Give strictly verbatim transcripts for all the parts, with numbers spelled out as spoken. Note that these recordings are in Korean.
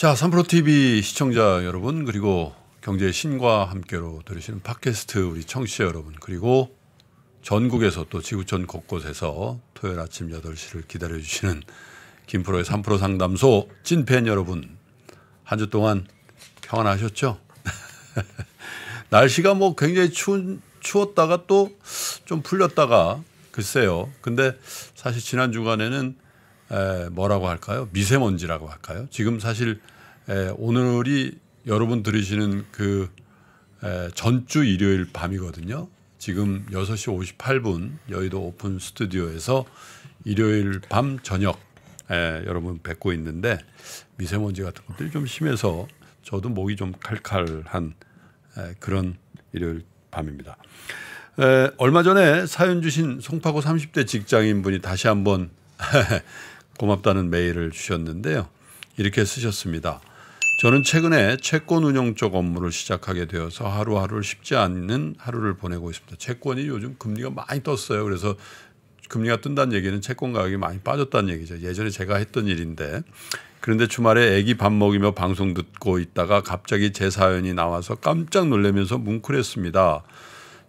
자, 삼프로티비 시청자 여러분, 그리고 경제의 신과 함께로 들으시는 팟캐스트 우리 청취자 여러분, 그리고 전국에서 또 지구촌 곳곳에서 토요일 아침 여덟 시를 기다려주시는 김프로의 삼프로 상담소 찐팬 여러분, 한 주 동안 평안하셨죠? 날씨가 뭐 굉장히 추운, 추웠다가 또 좀 풀렸다가 글쎄요. 근데 사실 지난 주간에는 에, 뭐라고 할까요? 미세먼지라고 할까요? 지금 사실 에, 오늘이 여러분 들으시는 그 에, 전주 일요일 밤이거든요. 지금 여섯 시 오십팔 분 여의도 오픈 스튜디오에서 일요일 밤 저녁 에, 여러분 뵙고 있는데, 미세먼지 같은 것들이 좀 심해서 저도 목이 좀 칼칼한 에, 그런 일요일 밤입니다. 에, 얼마 전에 사연 주신 송파구 삼십 대 직장인분이 다시 한번 고맙다는 메일을 주셨는데요. 이렇게 쓰셨습니다. 저는 최근에 채권 운용 쪽 업무를 시작하게 되어서 하루하루 쉽지 않는 하루를 보내고 있습니다. 채권이 요즘 금리가 많이 떴어요. 그래서 금리가 뜬다는 얘기는 채권 가격이 많이 빠졌다는 얘기죠. 예전에 제가 했던 일인데, 그런데 주말에 애기 밥 먹이며 방송 듣고 있다가 갑자기 제 사연이 나와서 깜짝 놀라면서 뭉클했습니다.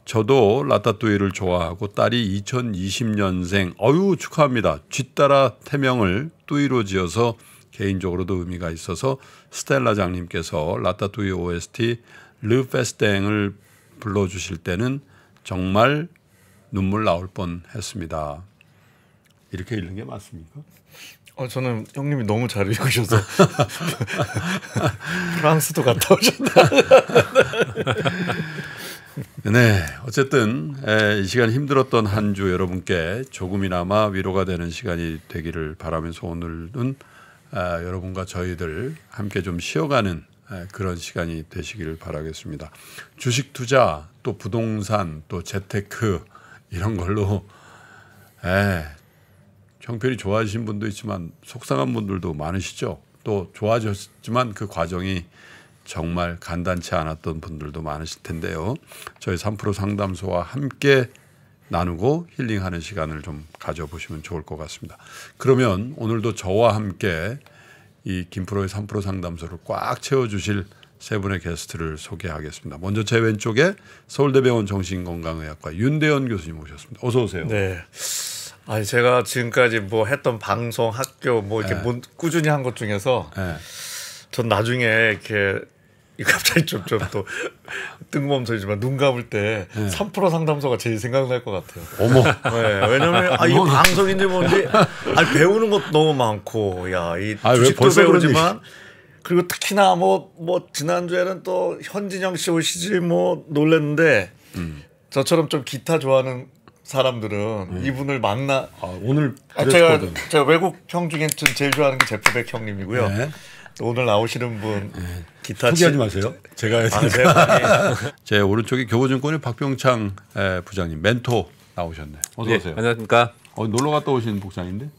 저도 라따뚜이를 좋아하고 딸이 이천이십 년생, 어유 축하합니다. 쥐따라 태명을 뚜이로 지어서 개인적으로도 의미가 있어서 스텔라 장님께서 라따뚜이 오에스티 르 페스탱을 불러주실 때는 정말 눈물 나올 뻔했습니다. 이렇게 읽는 게 맞습니까? 어, 저는 형님이 너무 잘 읽으셔서 프랑스도 갔다 오셨다. 네, 어쨌든 에, 이 시간 힘들었던 한 주 여러분께 조금이나마 위로가 되는 시간이 되기를 바라면서, 오늘은 에, 여러분과 저희들 함께 좀 쉬어가는 에, 그런 시간이 되시기를 바라겠습니다. 주식 투자, 또 부동산, 또 재테크 이런 걸로 에, 형편이 좋아지신 분도 있지만 속상한 분들도 많으시죠. 또 좋아졌지만 그 과정이 정말 간단치 않았던 분들도 많으실 텐데요. 저희 삼프로 상담소와 함께 나누고 힐링하는 시간을 좀 가져보시면 좋을 것 같습니다. 그러면 오늘도 저와 함께 이 김프로의 삼프로 상담소를 꽉 채워주실 세 분의 게스트를 소개하겠습니다. 먼저 제 왼쪽에 서울대병원 정신건강의학과 윤대현 교수님 오셨습니다. 어서 오세요. 네. 아, 제가 지금까지 뭐 했던 방송, 학교 뭐 이렇게 네. 꾸준히 한 것 중에서. 네. 전 나중에 이렇게 갑자기 좀 좀 또 뜬금없는 소리지만 눈 감을 때 네. 삼프로 상담소가 제일 생각날 것 같아요. 어머. 네, 왜냐면 아, 이 방송인지 뭔지 아, 배우는 것도 너무 많고, 야, 이 주식도 배우지만, 그리고 특히나 뭐 뭐 지난주에는 또 현진영 씨 오시지 뭐 놀랐는데, 음. 저처럼 좀 기타 좋아하는 사람들은 음. 이분을 만나. 아, 오늘 아, 제가 제가 외국 형 중에 제일 좋아하는 게 제프백 형님이고요. 네. 오늘 나오시는 분 네. 기타 포기하지 치... 마세요. 제가 해드릴게요. 제 오른쪽에 교보증권의 박병창 부장님, 멘토 나오셨네요. 어서 네, 오세요. 안녕하십니까. 어, 놀러 갔다 오신 복장인데?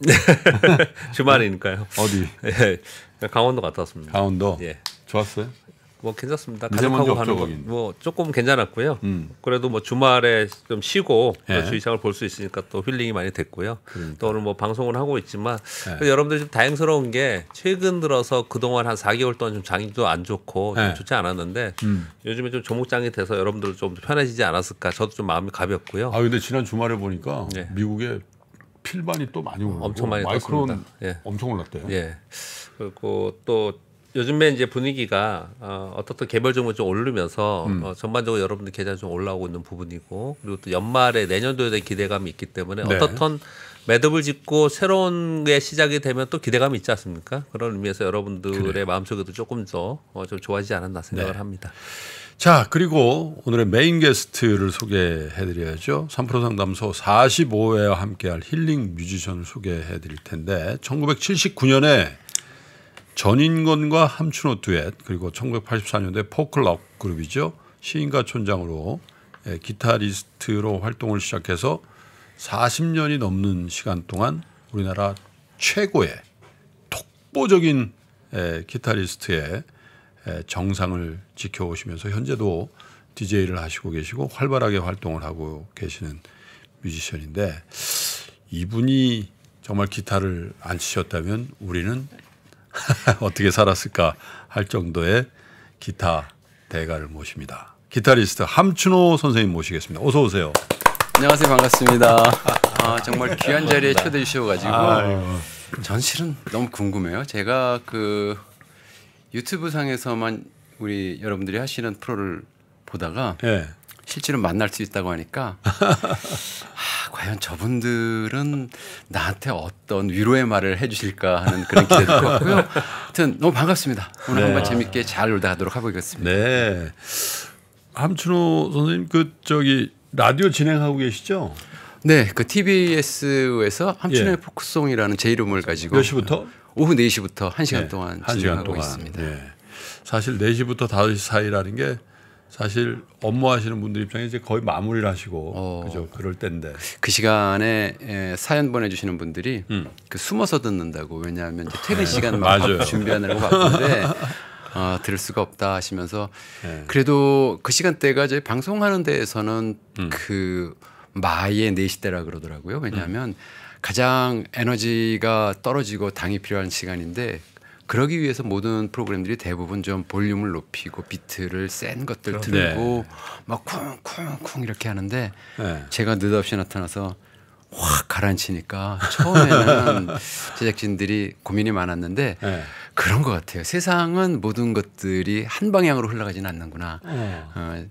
주말이니까요. 어디? 예, 강원도 갔다 왔습니다. 강원도. 예, 좋았어요. 뭐 괜찮습니다. 가족하고 가는 거 뭐 조금 괜찮았고요. 음. 그래도 뭐 주말에 좀 쉬고 예. 주의상을 볼 수 있으니까 또 힐링이 많이 됐고요. 그러니까. 또 오늘 뭐 방송을 하고 있지만 예. 여러분들 좀 다행스러운 게, 최근 들어서 그동안 한 사 개월 동안 좀 장이도 안 좋고 예. 좀 좋지 않았는데 음. 요즘에 좀 조목장이 돼서 여러분들 좀 편해지지 않았을까. 저도 좀 마음이 가볍고요. 아, 근데 지난 주말에 보니까 예. 미국에 필반이 또 많이 오르고 엄청 많이 마이크론 예. 엄청 올랐대요. 예. 그리고 또 요즘에 이제 분위기가 어, 어떻든 개별 정보 좀 오르면서 음. 어, 전반적으로 여러분들 계좌 좀 올라오고 있는 부분이고, 그리고 또 연말에 내년도에 대한 기대감이 있기 때문에 네. 어떻든 매듭을 짓고 새로운 게 시작이 되면 또 기대감이 있지 않습니까? 그런 의미에서 여러분들의 그래요. 마음속에도 조금 더 어, 좀 좋아지지 않았나 생각을 네. 합니다. 자, 그리고 오늘의 메인 게스트를 소개해드려야죠. 삼프로 상담소 사십오 회와 함께할 힐링 뮤지션을 소개해드릴 텐데, 천구백칠십구 년에 전인권과 함춘호 듀엣, 그리고 천구백팔십사 년대 포클럽 그룹이죠. 시인과 촌장으로 기타리스트로 활동을 시작해서 사십 년이 넘는 시간 동안 우리나라 최고의 독보적인 기타리스트의 정상을 지켜오시면서 현재도 디제이를 하시고 계시고 활발하게 활동을 하고 계시는 뮤지션인데, 이분이 정말 기타를 안 치셨다면 우리는 어떻게 살았을까 할 정도의 기타 대가를 모십니다. 기타리스트 함춘호 선생님 모시겠습니다. 어서 오세요. 안녕하세요. 반갑습니다. 아, 정말 귀한 자리에 초대해 주셔가지고 아유. 전 실은 너무 궁금해요. 제가 그 유튜브 상에서만 우리 여러분들이 하시는 프로를 보다가 네. 실제로 만날 수 있다고 하니까 아, 과연 저분들은 나한테 어떤 위로의 말을 해 주실까 하는 그런 기대도 컸고요. 하여튼 너무 반갑습니다. 오늘 네. 한번 재밌게 잘 놀다 가도록 해보겠습니다. 네. 함춘호 선생님 그 저기 라디오 진행하고 계시죠? 네. 그 티비에스에서 함춘호의 예. 포크송이라는 제 이름을 가지고 몇 시부터? 오후 네 시부터 한 시간 네. 동안 진행하고 동안. 있습니다. 네. 사실 네 시부터 다섯 시 사이라는 게 사실 업무하시는 분들 입장에 이제 거의 마무리를 하시고 어, 그죠 그럴 때인데 그 시간에 예, 사연 보내주시는 분들이 음. 그 숨어서 듣는다고 왜냐하면 이제 퇴근 시간 막 준비하느라고 바쁜데 어, 들을 수가 없다 하시면서 네. 그래도 그 시간대가 이제 방송하는 데에서는 음. 그 마의 네 시대라 그러더라고요. 왜냐하면 음. 가장 에너지가 떨어지고 당이 필요한 시간인데. 그러기 위해서 모든 프로그램들이 대부분 좀 볼륨을 높이고 비트를 센 것들 들고 네. 막 쿵쿵쿵 이렇게 하는데 네. 제가 느닷없이 나타나서 확 가라앉히니까 처음에는 제작진들이 고민이 많았는데 네. 그런 것 같아요. 세상은 모든 것들이 한 방향으로 흘러가지는 않는구나. 네. 어,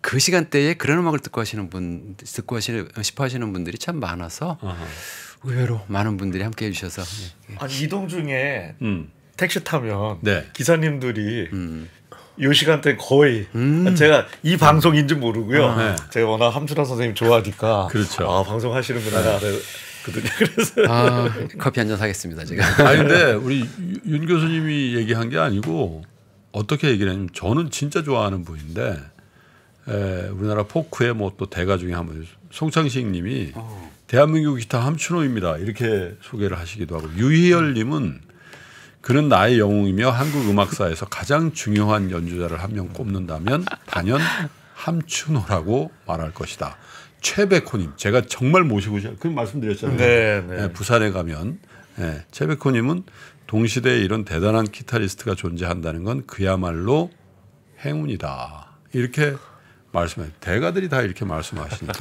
그 시간대에 그런 음악을 듣고 하시는 분, 듣고 하시는, 싶어 하시는 분들이 참 많아서 어허. 의외로 많은 분들이 함께 해주셔서 아니, 이동 중에 음. 택시 타면 네. 기사님들이 음. 이 시간대 거의 음. 제가 이 방송인지 모르고요. 아, 네. 제가 워낙 함춘호 선생님 좋아하니까 그렇죠. 아, 방송하시는구나. 네. 그래서 아, 커피 한잔 사겠습니다. 제가. 아니 근데 우리 윤 교수님이 얘기한 게 아니고 어떻게 얘기를 하냐면 저는 진짜 좋아하는 분인데 에, 우리나라 포크의 뭐 또 대가 중에 한 분 송창식 님이 어. 대한민국 기타 함춘호입니다. 이렇게 소개를 하시기도 하고 유희열 님은 그는 나의 영웅이며 한국 음악사에서 가장 중요한 연주자를 한 명 꼽는다면 단연 함춘호라고 말할 것이다. 최백호님, 제가 정말 모시고 싶어요. 그 말씀드렸잖아요. 네, 네. 부산에 가면 네, 최백호님은 동시대에 이런 대단한 기타리스트가 존재한다는 건 그야말로 행운이다. 이렇게 말씀해. 대가들이 다 이렇게 말씀하시니까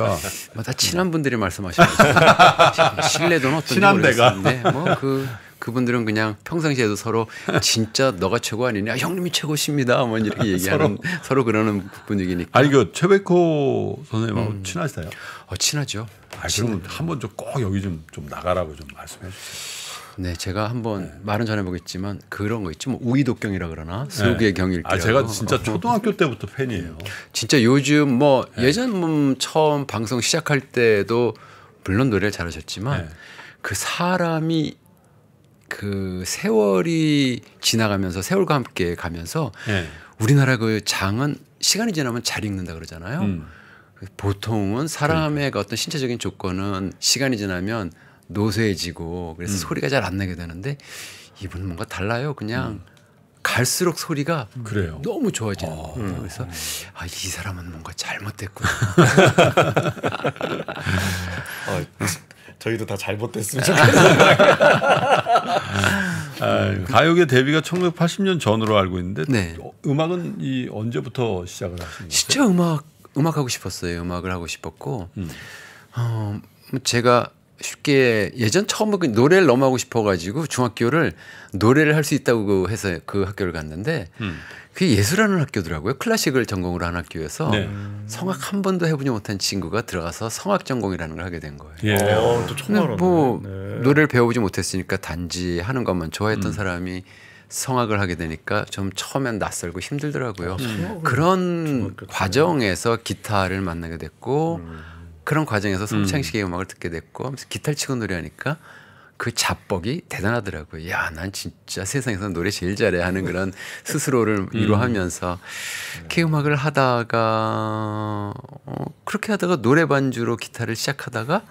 다 친한 분들이 말씀하시는 거죠. 신뢰도는 어떤지 모르겠는데 뭐 그. 그분들은 그냥 평상시에도 서로 진짜 너가 최고 아니냐 형님이 최고십니다 뭐 이렇게 얘기하는 서로. 서로 그러는 분위기니까. 아니 그 최백호 선생님하고 음. 친하시나요? 어 친하죠. 아, 그럼 한번 좀 꼭 여기 좀 좀 나가라고 좀 말씀해 주세요. 네, 제가 한번 네. 말은 전해보겠지만 그런 거 있죠. 뭐 우이독경이라 그러나 속의 네. 경일게요. 아, 제가 진짜 초등학교 때부터 팬이에요. 진짜 요즘 뭐 네. 예전 처음 방송 시작할 때도 물론 노래를 잘하셨지만 네. 그 사람이 그 세월이 지나가면서 세월과 함께 가면서 네. 우리나라 그 장은 시간이 지나면 잘 익는다 그러잖아요. 음. 보통은 사람의 그러니까. 어떤 신체적인 조건은 시간이 지나면 노쇠해지고 그래서 음. 소리가 잘 안 나게 되는데 이분은 뭔가 달라요. 그냥 음. 갈수록 소리가 그래요. 너무 좋아지는 아, 거예요. 그래서 음. 아, 이 사람은 뭔가 잘못됐구나. 어, 저희도 다 잘못됐으면 좋겠어요. 가요계 데뷔가 천구백팔십 년 전으로 알고 있는데 네. 음악은 이 언제부터 시작을 하신 거예요? 진짜 음악 음악 하고 싶었어요. 음악을 하고 싶었고 음. 어, 제가 쉽게 예전 처음에 노래를 너무 하고 싶어가지고 중학교를 노래를 할 수 있다고 해서 그 학교를 갔는데 음. 그게 예술하는 학교더라고요. 클래식을 전공으로 한 학교에서 네. 성악 한 번도 해보지 못한 친구가 들어가서 성악 전공이라는 걸 하게 된 거예요. 예. 오, 또 처음 뭐 네. 노래를 배워보지 못했으니까 단지 하는 것만 좋아했던 음. 사람이 성악을 하게 되니까 좀 처음엔 낯설고 힘들더라고요. 음. 그런 과정에서 기타를 만나게 됐고 음. 그런 과정에서 송창식의 음. 음악을 듣게 됐고 기타를 치고 노래하니까 그 자뻑이 대단하더라고요. 야, 난 진짜 세상에서 노래 제일 잘해 하는 그런 스스로를 위로하면서 음. 그 음악을 하다가 어, 그렇게 하다가 노래 반주로 기타를 시작하다가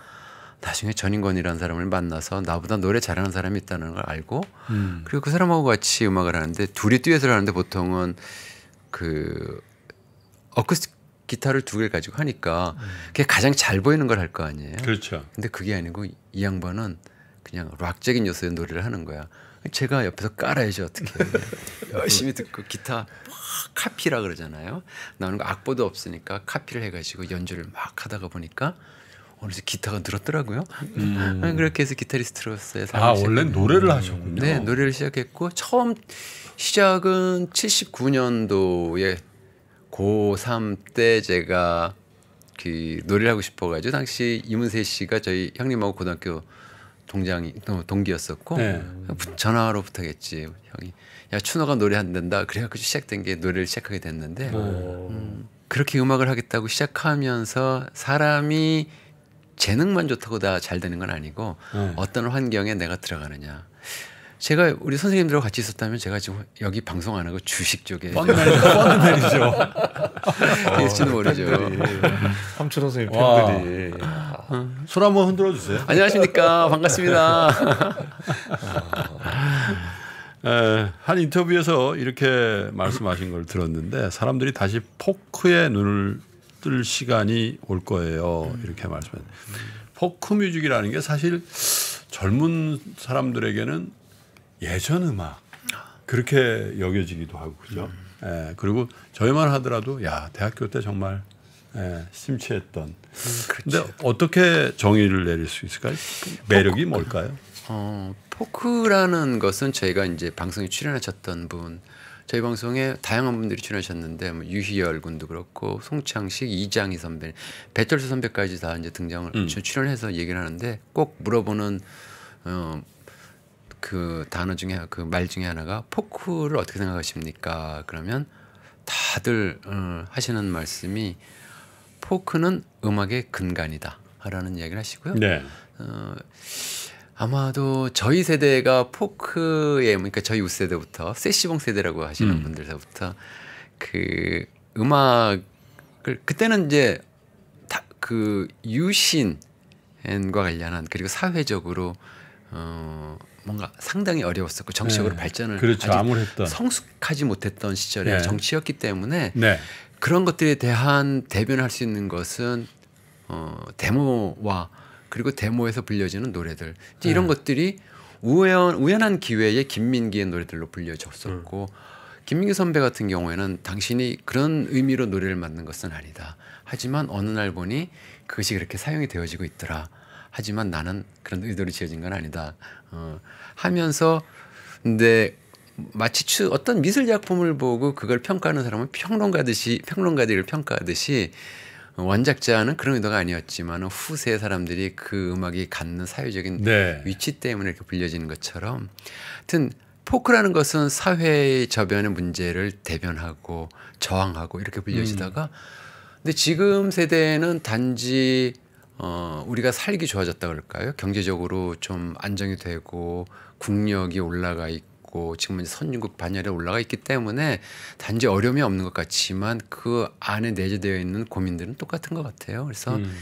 나중에 전인권이라는 사람을 만나서 나보다 노래 잘하는 사람이 있다는 걸 알고 음. 그리고 그 사람하고 같이 음악을 하는데 둘이 듀엣을 하는데 보통은 그 어쿠스틱 기타를 두 개를 가지고 하니까 그게 가장 잘 보이는 걸 할 거 아니에요. 그렇죠. 근데 그게 아니고 이 양반은 그냥 락적인 요소의 노래를 하는 거야. 제가 옆에서 깔아야죠 어떻게. 열심히 듣고 기타 막 카피라 그러잖아요. 나오는 거 악보도 없으니까 카피를 해가지고 연주를 막 하다가 보니까 어느새 기타가 늘었더라고요. 음. 그렇게 해서 기타리스트로서의 삶을 아 시작했는데. 원래 노래를 하셨군요. 네, 노래를 시작했고 처음 시작은 칠십구 년도에 고삼 때 제가 그 노래를 하고 싶어가지고 당시 이문세 씨가 저희 형님하고 고등학교 동장이 동기였었고 네. 전화로 부탁했지 형이 야 춘호가 노래 안 된다 그래가지고 시작된 게 노래를 시작하게 됐는데 음, 그렇게 음악을 하겠다고 시작하면서 사람이 재능만 좋다고 다 잘 되는 건 아니고 네. 어떤 환경에 내가 들어가느냐. 제가 우리 선생님들하고 같이 있었다면 제가 지금 여기 방송 안 하고 주식 쪽에 뻔한 날이죠. 그랬지는 모르죠. 함춘호 선생님 팬들이. 손 한번 흔들어 주세요. 안녕하십니까. 반갑습니다. 에, 한 인터뷰에서 이렇게 말씀하신 걸 들었는데 사람들이 다시 포크의 눈을 뜰 시간이 올 거예요. 음. 이렇게 말씀하셨는데 포크 뮤직이라는 게 사실 젊은 사람들에게는 예전 음악 그렇게 여겨지기도 하고 그죠. 음. 예, 그리고 저희만 하더라도 야 대학교 때 정말 예, 심취했던. 음, 근데 어떻게 정의를 내릴 수 있을까요? 매력이 포크. 뭘까요? 어, 포크라는 것은 저희가 이제 방송에 출연하셨던 분, 저희 방송에 다양한 분들이 출연하셨는데 뭐 유희열 군도 그렇고 송창식, 이장희 선배, 배철수 선배까지 다 이제 등장을 음. 출연해서 얘기를 하는데 꼭 물어보는. 어, 그 단어 중에 그 말 중에 하나가 포크를 어떻게 생각하십니까? 그러면 다들 어, 하시는 말씀이 포크는 음악의 근간이다라는 이야기를 하시고요. 네. 어, 아마도 저희 세대가 포크의 그러니까 저희 우세대부터 세시봉 세대라고 하시는 음. 분들서부터 그 음악을 그때는 이제 다 그 유신과 관련한 그리고 사회적으로 어. 뭔가 상당히 어려웠었고 정치적으로 네. 발전을 그렇죠. 아직 아무랬던. 성숙하지 못했던 시절에 네. 정치였기 때문에 네. 그런 것들에 대한 대변을 할 수 있는 것은 어, 데모와 그리고 데모에서 불려지는 노래들 네. 이런 것들이 우연, 우연한 기회에 김민기의 노래들로 불려졌었고 음. 김민기 선배 같은 경우에는 당신이 그런 의미로 노래를 만든 것은 아니다. 하지만 어느 날 보니 그것이 그렇게 사용이 되어지고 있더라. 하지만 나는 그런 의도로 지어진 건 아니다. 어, 하면서 근데 마치 추, 어떤 미술 작품을 보고 그걸 평가하는 사람은 평론가듯이 평론가들을 평가하듯이 원작자는 그런 의도가 아니었지만 후세의 사람들이 그 음악이 갖는 사회적인 네. 위치 때문에 이렇게 불려지는 것처럼 하여튼 포크라는 것은 사회의 저변의 문제를 대변하고 저항하고 이렇게 불려지다가 음. 근데 지금 세대는 단지 어, 우리가 살기 좋아졌다 그럴까요? 경제적으로 좀 안정이 되고 국력이 올라가 있고 지금은 선진국 반열에 올라가 있기 때문에 단지 어려움이 없는 것 같지만 그 안에 내재되어 있는 고민들은 똑같은 것 같아요. 그래서 음.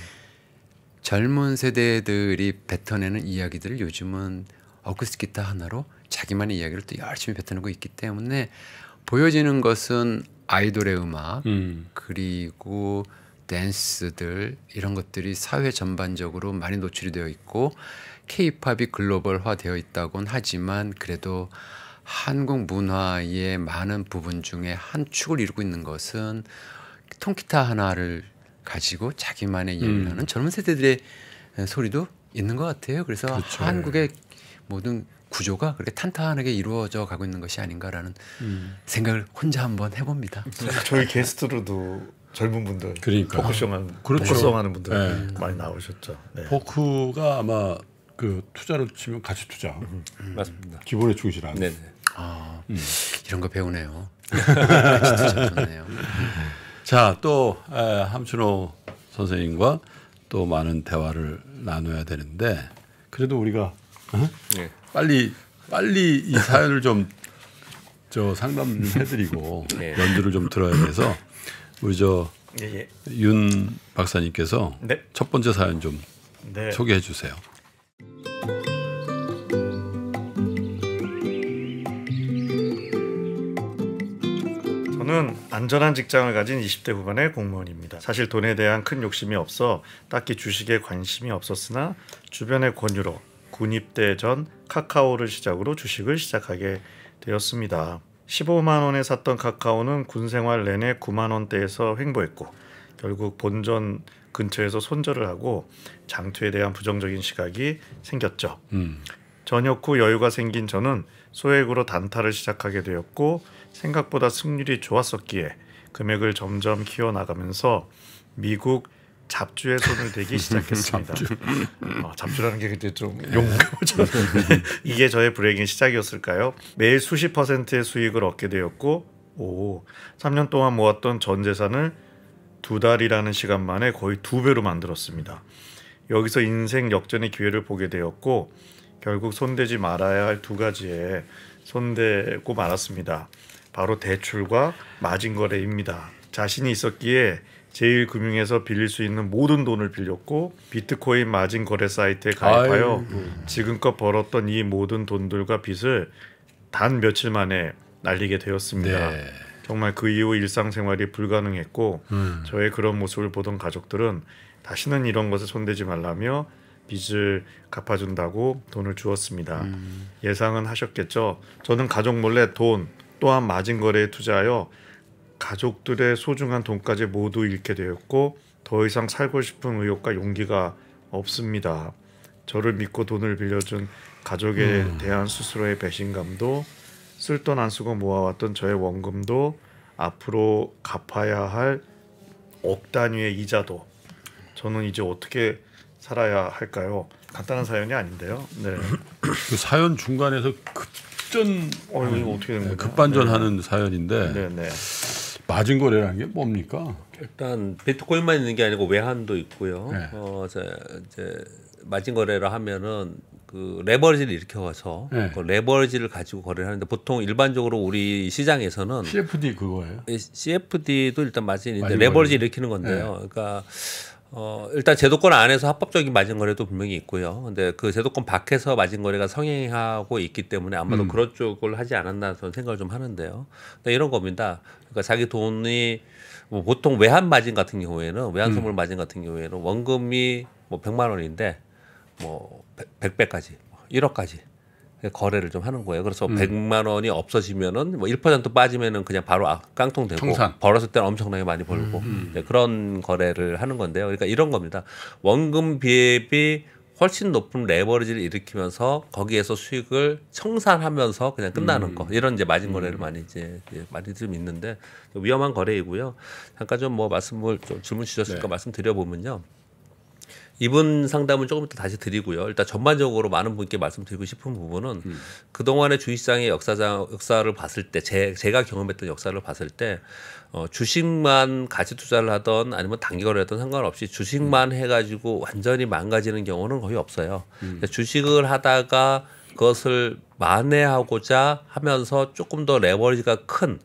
젊은 세대들이 뱉어내는 이야기들을 요즘은 어쿠스틱 기타 하나로 자기만의 이야기를 또 열심히 뱉어내고 있기 때문에 보여지는 것은 아이돌의 음악 음. 그리고 댄스들 이런 것들이 사회 전반적으로 많이 노출이 되어 있고 케이팝이 글로벌화 되어 있다곤 하지만 그래도 한국 문화의 많은 부분 중에 한 축을 이루고 있는 것은 통기타 하나를 가지고 자기만의 이야기를 음. 하는 젊은 세대들의 소리도 있는 것 같아요. 그래서 그렇죠. 한국의 모든 구조가 그렇게 탄탄하게 이루어져 가고 있는 것이 아닌가라는 음. 생각을 혼자 한번 해봅니다. 저희 게스트로도 젊은 분들, 그러니까. 포크쇼만 포크송하는 분들 네. 많이 나오셨죠. 네. 포크가 아마 그 투자로 치면 가치 투자 음, 음. 맞습니다. 기본의 충실함. 네네. 아 음. 이런 거 배우네요. 가치 투자 좋네요. 자, 또 에, 함춘호 선생님과 또 많은 대화를 나눠야 되는데 그래도 우리가 어? 네. 빨리 빨리 이 사연을 좀 저 상담 좀 해드리고 네. 연주를 좀 들어야 돼서. 우리 저 윤 예, 예. 박사님께서 네. 첫 번째 사연 좀 네. 소개해 주세요. 저는 안전한 직장을 가진 이십 대 후반의 공무원입니다. 사실 돈에 대한 큰 욕심이 없어 딱히 주식에 관심이 없었으나 주변의 권유로 군입대 전 카카오를 시작으로 주식을 시작하게 되었습니다. 십오만 원에 샀던 카카오는 군생활 내내 구만 원대에서 횡보했고 결국 본전 근처에서 손절을 하고 장투에 대한 부정적인 시각이 생겼죠. 음. 전역 후 여유가 생긴 저는 소액으로 단타를 시작하게 되었고 생각보다 승률이 좋았었기에 금액을 점점 키워나가면서 미국 잡주의 손을 대기 시작했습니다. 잡주. 어, 잡주라는 게 그때 좀 용어죠. 이게 저의 브레이킹 시작이었을까요? 매일 수십 퍼센트의 수익을 얻게 되었고 오, 삼 년 동안 모았던 전 재산을 두 달이라는 시간 만에 거의 두 배로 만들었습니다. 여기서 인생 역전의 기회를 보게 되었고 결국 손대지 말아야 할 두 가지에 손대고 말았습니다. 바로 대출과 마진거래입니다. 자신이 있었기에 제일금융에서 빌릴 수 있는 모든 돈을 빌렸고 비트코인 마진거래 사이트에 가입하여 아이고. 지금껏 벌었던 이 모든 돈들과 빚을 단 며칠 만에 날리게 되었습니다. 네. 정말 그 이후 일상생활이 불가능했고 음. 저의 그런 모습을 보던 가족들은 다시는 이런 것에 손대지 말라며 빚을 갚아준다고 돈을 주었습니다. 음. 예상은 하셨겠죠. 저는 가족 몰래 돈 또한 마진거래에 투자하여 가족들의 소중한 돈까지 모두 잃게 되었고 더 이상 살고 싶은 의욕과 용기가 없습니다. 저를 믿고 돈을 빌려준 가족에 음. 대한 스스로의 배신감도 쓸 돈 안 쓰고 모아왔던 저의 원금도 앞으로 갚아야 할 억 단위의 이자도 저는 이제 어떻게 살아야 할까요? 간단한 사연이 아닌데요. 네. 그 사연 중간에서 급전 어, 이거 어떻게 된 거예요? 급반전하는 네. 사연인데 네, 네. 마진 거래라는 게 뭡니까? 일단 비트코인만 있는 게 아니고 외환도 있고요. 네. 어, 이제 마진 거래를 하면은 그 레버리지를 일으켜서 네. 그 레버리지를 가지고 거래를 하는데 보통 일반적으로 우리 시장에서는 씨에프디 그거예요? 씨에프디도 일단 마진인데 마진 레버리지 일으키는 건데요. 네. 그러니까 어, 일단 제도권 안에서 합법적인 마진거래도 분명히 있고요. 근데 그 제도권 밖에서 마진거래가 성행하고 있기 때문에 아마도 음. 그런 쪽을 하지 않았나 저는 생각을 좀 하는데요. 근데 이런 겁니다. 그러니까 자기 돈이 뭐 보통 외환 마진 같은 경우에는 외환 선물 음. 마진 같은 경우에는 원금이 뭐 백만 원인데 뭐 백 배까지 일억까지 거래를 좀 하는 거예요. 그래서 음. 백만 원이 없어지면은 뭐 일 퍼센트 빠지면은 그냥 바로 아, 깡통되고 청산. 벌었을 때는 엄청나게 많이 벌고 음. 네, 그런 거래를 하는 건데요. 그러니까 이런 겁니다. 원금 비율이 훨씬 높은 레버리지를 일으키면서 거기에서 수익을 청산하면서 그냥 끝나는 음. 거 이런 이제 마진 거래를 음. 많이 이제 많이 좀 있는데 위험한 거래이고요. 잠깐 좀 뭐 말씀을 좀 질문 주셨으니까 네. 말씀드려 보면요. 이분 상담은 조금 이따 다시 드리고요. 일단 전반적으로 많은 분께 말씀드리고 싶은 부분은 음. 그동안의 주식시장의 역사장, 역사를 봤을 때 제, 제가 경험했던 역사를 봤을 때 어, 주식만 가치 투자를 하던 아니면 단기거래를 하던 상관없이 주식만 음. 해가지고 완전히 망가지는 경우는 거의 없어요. 음. 주식을 하다가 그것을 만회하고자 하면서 조금 더 레버리지가 큰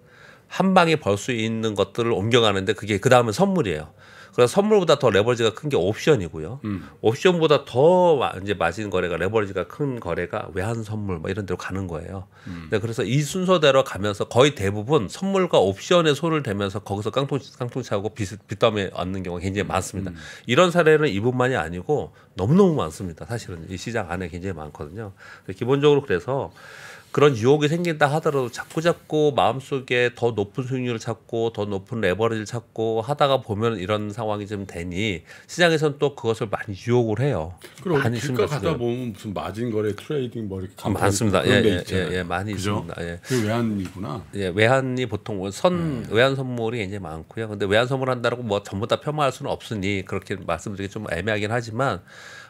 한 방에 벌 수 있는 것들을 옮겨가는데 그게 그 다음은 선물이에요. 그래서 선물보다 더 레버리지가 큰 게 옵션이고요. 음. 옵션보다 더 이제 마진 거래가 레버리지가 큰 거래가 외환 선물 뭐 이런 데로 가는 거예요. 음. 네, 그래서 이 순서대로 가면서 거의 대부분 선물과 옵션에 손을 대면서 거기서 깡통 깡통 차고 빚더미에 얻는 경우가 굉장히 많습니다. 음. 이런 사례는 이분만이 아니고 너무너무 많습니다. 사실은 이 시장 안에 굉장히 많거든요. 기본적으로 그래서 그런 유혹이 생긴다 하더라도 자꾸자꾸 마음속에 더 높은 수익률을 찾고 더 높은 레버리지를 찾고 하다가 보면 이런 상황이 좀 되니 시장에서는 또 그것을 많이 유혹을 해요. 그럼 많이 길가 가다 보면 무슨 마진거래 트레이딩 뭐 이렇게 아, 많습니다. 예, 예, 예, 예, 많이 그죠? 있습니다. 예. 그게 외환이구나. 예, 외환이 보통 선 네. 외환 선물이 굉장히 많고요. 근데 외환 선물 한다고 뭐 전부 다 폄하할 수는 없으니 그렇게 말씀드리기 좀 애매하긴 하지만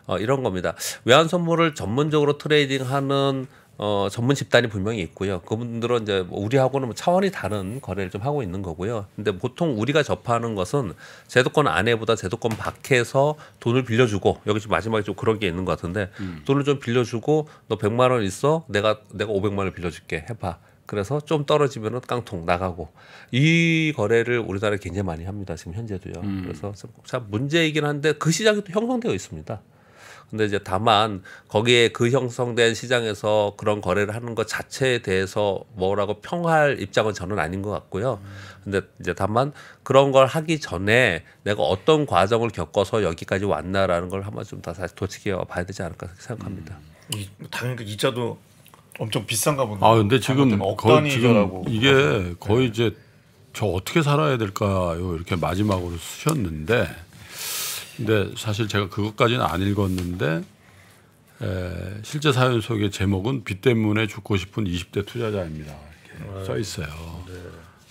어, 이런 겁니다. 외환 선물을 전문적으로 트레이딩하는 어 전문 집단이 분명히 있고요. 그분들은 이제 우리하고는 차원이 다른 거래를 좀 하고 있는 거고요. 근데 보통 우리가 접하는 것은 제도권 안에보다 제도권 밖에서 돈을 빌려주고 여기 좀 마지막에 좀 그런 게 있는 것 같은데 음. 돈을 좀 빌려주고 너 백만 원 있어? 내가 내가 오백만 원 빌려줄게 해봐. 그래서 좀 떨어지면은 깡통 나가고 이 거래를 우리나라에 굉장히 많이 합니다. 지금 현재도요. 음. 그래서 참 문제이긴 한데 그 시장이 또 형성되어 있습니다. 근데 이제 다만 거기에 그 형성된 시장에서 그런 거래를 하는 것 자체에 대해서 뭐라고 평할 입장은 저는 아닌 것 같고요. 근데 이제 다만 그런 걸 하기 전에 내가 어떤 과정을 겪어서 여기까지 왔나라는 걸 한번 좀 다 다시 도치게 봐야 되지 않을까 생각합니다. 음. 이, 당연히 이자도 엄청 비싼가 보네. 아 근데 지금 거의 지금 이게 네. 거의 이제 저 어떻게 살아야 될까요? 이렇게 마지막으로 쓰셨는데, 근데 사실 제가 그것까지는 안 읽었는데 에, 실제 사연 속의 제목은 빚 때문에 죽고 싶은 이십 대 투자자입니다. 이렇게 네. 써 있어요.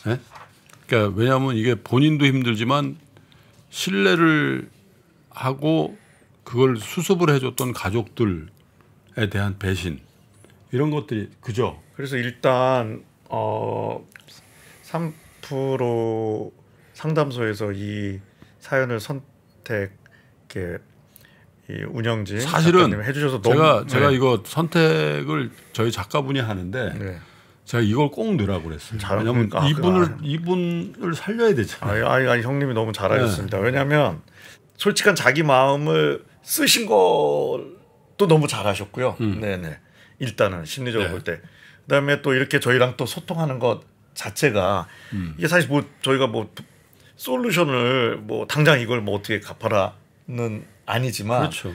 네. 네? 그러니까 왜냐하면 이게 본인도 힘들지만 신뢰를 하고 그걸 수습을 해줬던 가족들에 대한 배신 이런 것들이 그죠. 그래서 일단 어, 삼프로 상담소에서 이 사연을 선택 이렇게 이 운영진 사실은 해주셔서 너무 제가 네. 제가 이거 선택을 저희 작가분이 하는데 네. 제가 이걸 꼭 넣으라고 그랬어요. 왜냐하면 그러니까. 이분을 아, 이분을 살려야 되잖아요. 아니, 아니, 아니 형님이 너무 잘하셨습니다. 네. 왜냐하면 솔직한 자기 마음을 쓰신 것도 너무 잘하셨고요. 음. 네네. 일단은 심리적으로 네. 볼 때 그다음에 또 이렇게 저희랑 또 소통하는 것 자체가 음. 이게 사실 뭐 저희가 뭐 솔루션을 뭐 당장 이걸 뭐 어떻게 갚아라는 아니지만 그렇죠.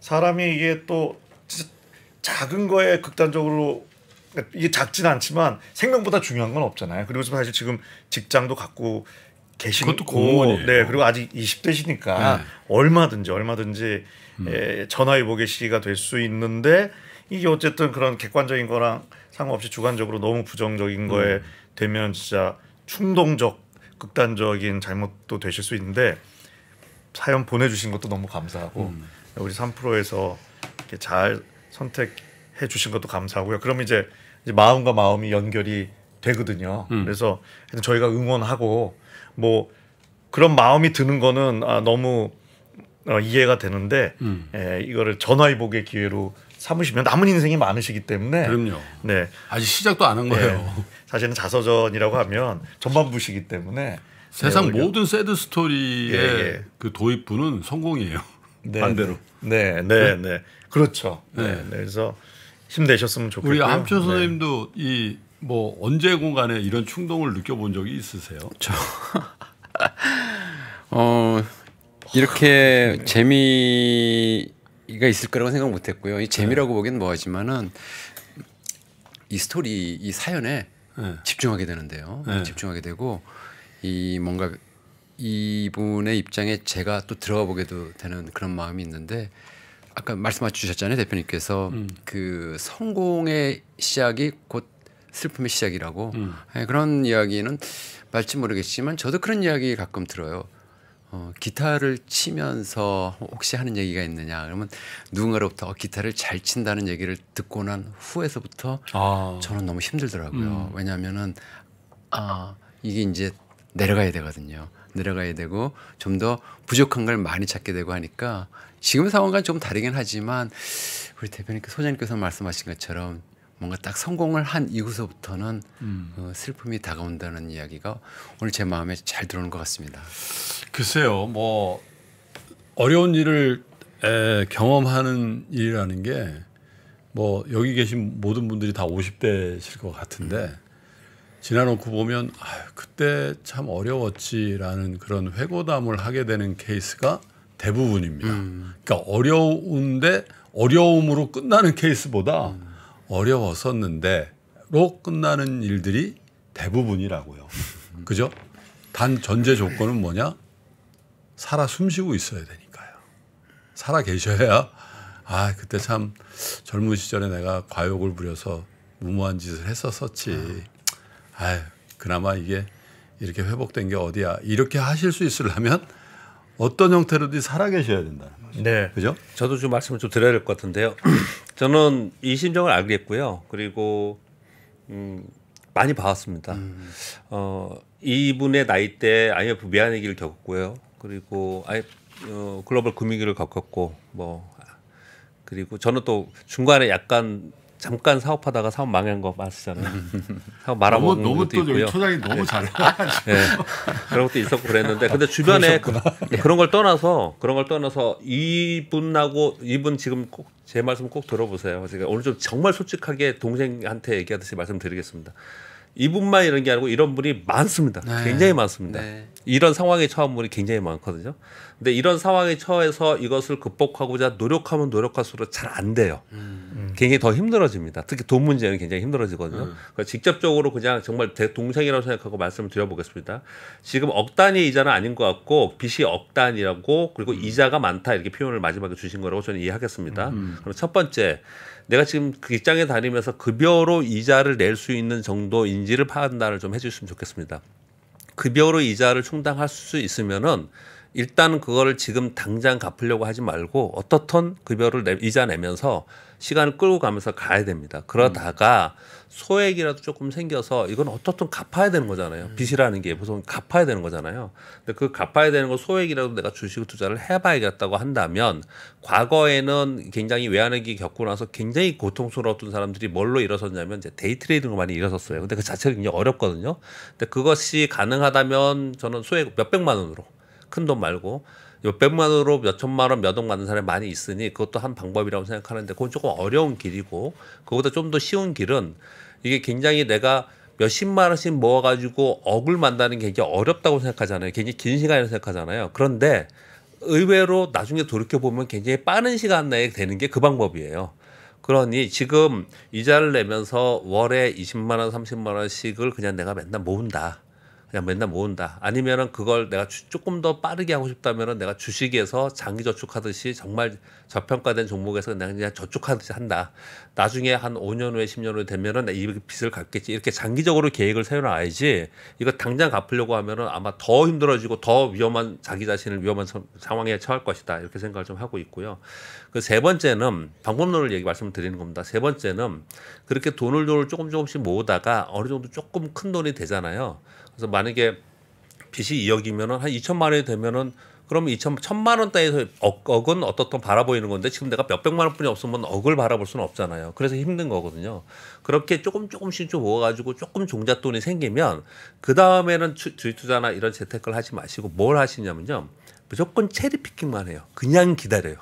사람이 이게 또 진짜 작은 거에 극단적으로 그러니까 이게 작진 않지만 생명보다 중요한 건 없잖아요. 그리고 사실 지금 직장도 갖고 계시고 네 그리고 아직 이십 대시니까 네. 얼마든지 얼마든지 음. 에, 전화위복의 시기가 될 수 있는데 이게 어쨌든 그런 객관적인 거랑 상관없이 주관적으로 너무 부정적인 음. 거에 되면 진짜 충동적 극단적인 잘못도 되실 수 있는데 사연 보내주신 것도 너무 감사하고 음. 우리 삼프로에서 이렇게 잘 선택해 주신 것도 감사하고요. 그럼 이제, 이제 마음과 마음이 연결이 되거든요. 음. 그래서 저희가 응원하고 뭐 그런 마음이 드는 거는 아, 너무 어, 이해가 되는데 음. 에, 이거를 전화위복의 기회로 삼으시면 남은 인생이 많으시기 때문에 그럼요. 네 아직 시작도 안 한 거예요. 네. 사실은 자서전이라고 하면 전반부시기 때문에 세상 네, 모든 새드 스토리의 예, 예. 그 도입부는 성공이에요. 네, 반대로. 네, 네, 네, 네. 그렇죠. 네. 네, 그래서 힘내셨으면 좋겠고요. 우리 함춘호 네. 선생님도 이 뭐 언제 공간에 이런 충동을 느껴본 적이 있으세요? 저 어 이렇게 재미. 이가 있을 거라고 생각 못했고요. 이 재미라고 네. 보기엔 뭐하지만은 이 스토리, 이 사연에 네. 집중하게 되는데요. 네. 집중하게 되고 이 뭔가 이분의 입장에 제가 또 들어가 보게도 되는 그런 마음이 있는데 아까 말씀해 주셨잖아요, 대표님께서 음. 그 성공의 시작이 곧 슬픔의 시작이라고 음. 그런 이야기는 맞지 모르겠지만 저도 그런 이야기 가끔 들어요. 어, 기타를 치면서 혹시 하는 얘기가 있느냐 그러면 누군가로부터 기타를 잘 친다는 얘기를 듣고 난 후에서부터 아. 저는 너무 힘들더라고요. 음. 왜냐하면은 아, 이게 이제 내려가야 되거든요. 내려가야 되고 좀 더 부족한 걸 많이 찾게 되고 하니까 지금 상황과 좀 다르긴 하지만 우리 대표님께서 소장님께서 말씀하신 것처럼 뭔가 딱 성공을 한 이후서부터는 음. 어, 슬픔이 다가온다는 이야기가 오늘 제 마음에 잘 들어오는 것 같습니다. 글쎄요, 뭐 어려운 일을 에, 경험하는 일이라는 게 뭐 여기 계신 모든 분들이 다 오십 대실 것 같은데 음. 지나놓고 보면 아유, 그때 참 어려웠지라는 그런 회고담을 하게 되는 케이스가 대부분입니다. 음. 그러니까 어려운데 어려움으로 끝나는 케이스보다 음. 어려웠었는데로 끝나는 일들이 대부분이라고요. 그죠? 단 전제 조건은 뭐냐? 살아 숨쉬고 있어야 되니까요. 살아 계셔야 아 그때 참 젊은 시절에 내가 과욕을 부려서 무모한 짓을 했었었지. 아유 그나마 이게 이렇게 회복된 게 어디야. 이렇게 하실 수 있으려면 어떤 형태로든 살아 계셔야 된다는 거죠. 네, 그죠? 저도 좀 말씀을 좀 드려야 될 것 같은데요. 저는 이 심정을 알겠고요. 그리고 음, 많이 봐왔습니다. 음. 어, 이분의 나이 때 아이엠에프 미안해기를 겪었고요. 그리고 아이, 어, 글로벌 금융위기를 겪었고 뭐 그리고 저는 또 중간에 약간 잠깐 사업하다가 사업 망한 거 맞으잖아요. 사업 말아먹은 너무, 것도 너무 있고요. 초장이 너무 잘해. 네. 그런 것도 있었고 그랬는데 근데 주변에 그, 그런 걸 떠나서 그런 걸 떠나서 이분하고 이분 지금 꼭 제 말씀 꼭 들어보세요. 제가 오늘 좀 정말 솔직하게 동생한테 얘기하듯이 말씀드리겠습니다. 이분만 이런 게 아니고 이런 분이 많습니다. 네. 굉장히 많습니다. 네. 이런 상황에 처한 분이 굉장히 많거든요. 근데 이런 상황에 처해서 이것을 극복하고자 노력하면 노력할수록 잘 안 돼요. 음. 굉장히 더 힘들어집니다. 특히 돈 문제는 굉장히 힘들어지거든요. 음. 그러니까 직접적으로 그냥 정말 대 동생이라고 생각하고 말씀을 드려보겠습니다. 지금 억 단위 이자는 아닌 것 같고 빚이 억 단위라고 그리고 음. 이자가 많다 이렇게 표현을 마지막에 주신 거라고 저는 이해하겠습니다. 음. 그럼 첫 번째, 내가 지금 직장에 다니면서 급여로 이자를 낼 수 있는 정도인지를 판단을 좀 해주셨으면 좋겠습니다. 급여로 이자를 충당할 수 있으면은 일단 그거를 지금 당장 갚으려고 하지 말고 어떻든 급여를 내, 이자 내면서 시간을 끌고 가면서 가야 됩니다. 그러다가 소액이라도 조금 생겨서 이건 어떻든 갚아야 되는 거잖아요. 빚이라는 게 보통 갚아야 되는 거잖아요. 근데 그 갚아야 되는 거 소액이라도 내가 주식 투자를 해봐야겠다고 한다면 과거에는 굉장히 외환위기 겪고 나서 굉장히 고통스러웠던 사람들이 뭘로 일어섰냐면 이제 데이트레이딩으로 많이 일어섰어요. 근데 그 자체가 굉장히 어렵거든요. 근데 그것이 가능하다면 저는 소액 몇백만 원으로 큰 돈 말고 몇백만 원으로 몇천만 원, 몇억 받는 사람이 많이 있으니 그것도 한 방법이라고 생각하는데 그건 조금 어려운 길이고 그거보다 좀 더 쉬운 길은 이게 굉장히 내가 몇십만 원씩 모아가지고 억을 만다는 게 굉장히 어렵다고 생각하잖아요. 굉장히 긴 시간이라고 생각하잖아요. 그런데 의외로 나중에 돌이켜보면 굉장히 빠른 시간 내에 되는 게 그 방법이에요. 그러니 지금 이자를 내면서 월에 이십만 원, 삼십만 원씩을 그냥 내가 맨날 모은다. 그냥 맨날 모은다. 아니면은 그걸 내가 주, 조금 더 빠르게 하고 싶다면은 내가 주식에서 장기 저축하듯이 정말 저평가된 종목에서 내가 그냥 저축하듯이 한다. 나중에 한 오 년 후에 십 년 후에 되면은 이 빚을 갚겠지. 이렇게 장기적으로 계획을 세워놔야지. 이거 당장 갚으려고 하면은 아마 더 힘들어지고 더 위험한 자기 자신을 위험한 서, 상황에 처할 것이다. 이렇게 생각을 좀 하고 있고요. 그 세 번째는 방법론을 얘기 말씀드리는 겁니다. 세 번째는 그렇게 돈을 돈을 조금 조금씩 모으다가 어느 정도 조금 큰 돈이 되잖아요. 그래서 만약에 빚이 이억이면은 한 이천만 원이 되면은 그럼 이천, 천만 원 따위에서 억, 억은 어떻든 바라보이는 건데 지금 내가 몇백만 원뿐이 없으면 억을 바라볼 수는 없잖아요. 그래서 힘든 거거든요. 그렇게 조금 조금씩 좀 모아가지고 조금 종잣돈이 생기면 그 다음에는 주식 투자나 이런 재테크를 하지 마시고 뭘 하시냐면요. 무조건 체리피킹만 해요. 그냥 기다려요.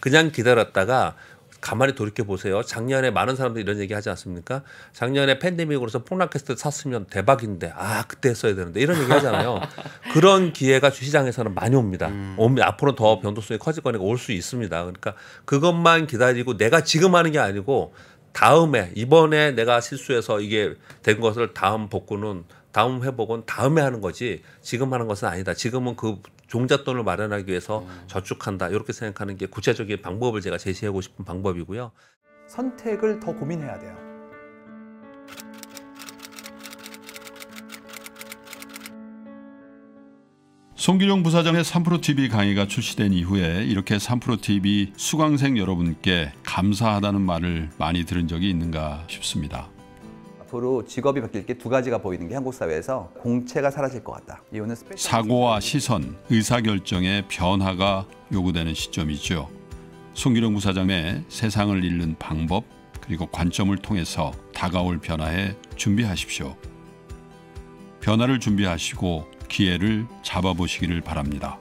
그냥 기다렸다가 가만히 돌이켜보세요. 작년에 많은 사람들이 이런 얘기 하지 않습니까? 작년에 팬데믹으로서 폭락했을 때 샀으면 대박인데 아 그때 했어야 되는데 이런 얘기 하잖아요. 그런 기회가 주시장에서는 많이 옵니다. 음. 앞으로 더 변동성이 커질 거니까 올 수 있습니다. 그러니까 그것만 기다리고 내가 지금 하는 게 아니고 다음에 이번에 내가 실수해서 이게 된 것을 다음 복구는 다음 회복은 다음에 하는 거지 지금 하는 것은 아니다. 지금은 그 종잣돈을 마련하기 위해서 음. 저축한다. 이렇게 생각하는 게 구체적인 방법을 제가 제시하고 싶은 방법이고요. 선택을 더 고민해야 돼요. 송길용 부사장의 삼프로티비 강의가 출시된 이후에 이렇게 삼프로티비 수강생 여러분께 감사하다는 말을 많이 들은 적이 있는가 싶습니다. 앞으로 직업이 바뀔 게 두 가지가 보이는 게 한국 사회에서 공채가 사라질 것 같다. 이유는 사고와 시선, 의사결정의 변화가 요구되는 시점이죠. 송길용 부사장의 세상을 읽는 방법 그리고 관점을 통해서 다가올 변화에 준비하십시오. 변화를 준비하시고 기회를 잡아보시기를 바랍니다.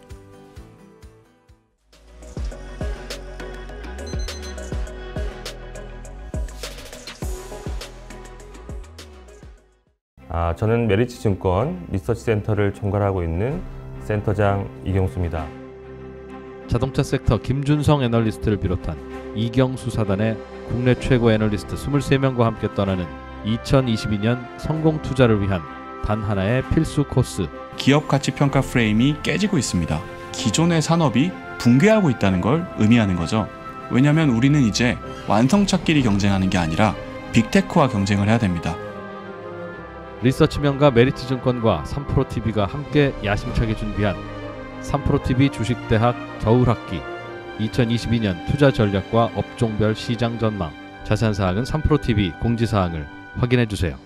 아, 저는 메리츠 증권 리서치 센터를 총괄하고 있는 센터장 이경수입니다. 자동차 섹터 김준성 애널리스트를 비롯한 이경수 사단의 국내 최고 애널리스트 이십삼 명과 함께 떠나는 이천이십이 년 성공 투자를 위한 단 하나의 필수 코스. 기업 가치 평가 프레임이 깨지고 있습니다. 기존의 산업이 붕괴하고 있다는 걸 의미하는 거죠. 왜냐하면 우리는 이제 완성차끼리 경쟁하는 게 아니라 빅테크와 경쟁을 해야 됩니다. 리서치명가 메리츠 증권과 삼프로티비가 함께 야심차게 준비한 삼프로티비 주식대학 겨울학기 이천이십이 년 투자 전략과 업종별 시장 전망. 자세한 사항은 삼프로티비 공지사항을 확인해 주세요.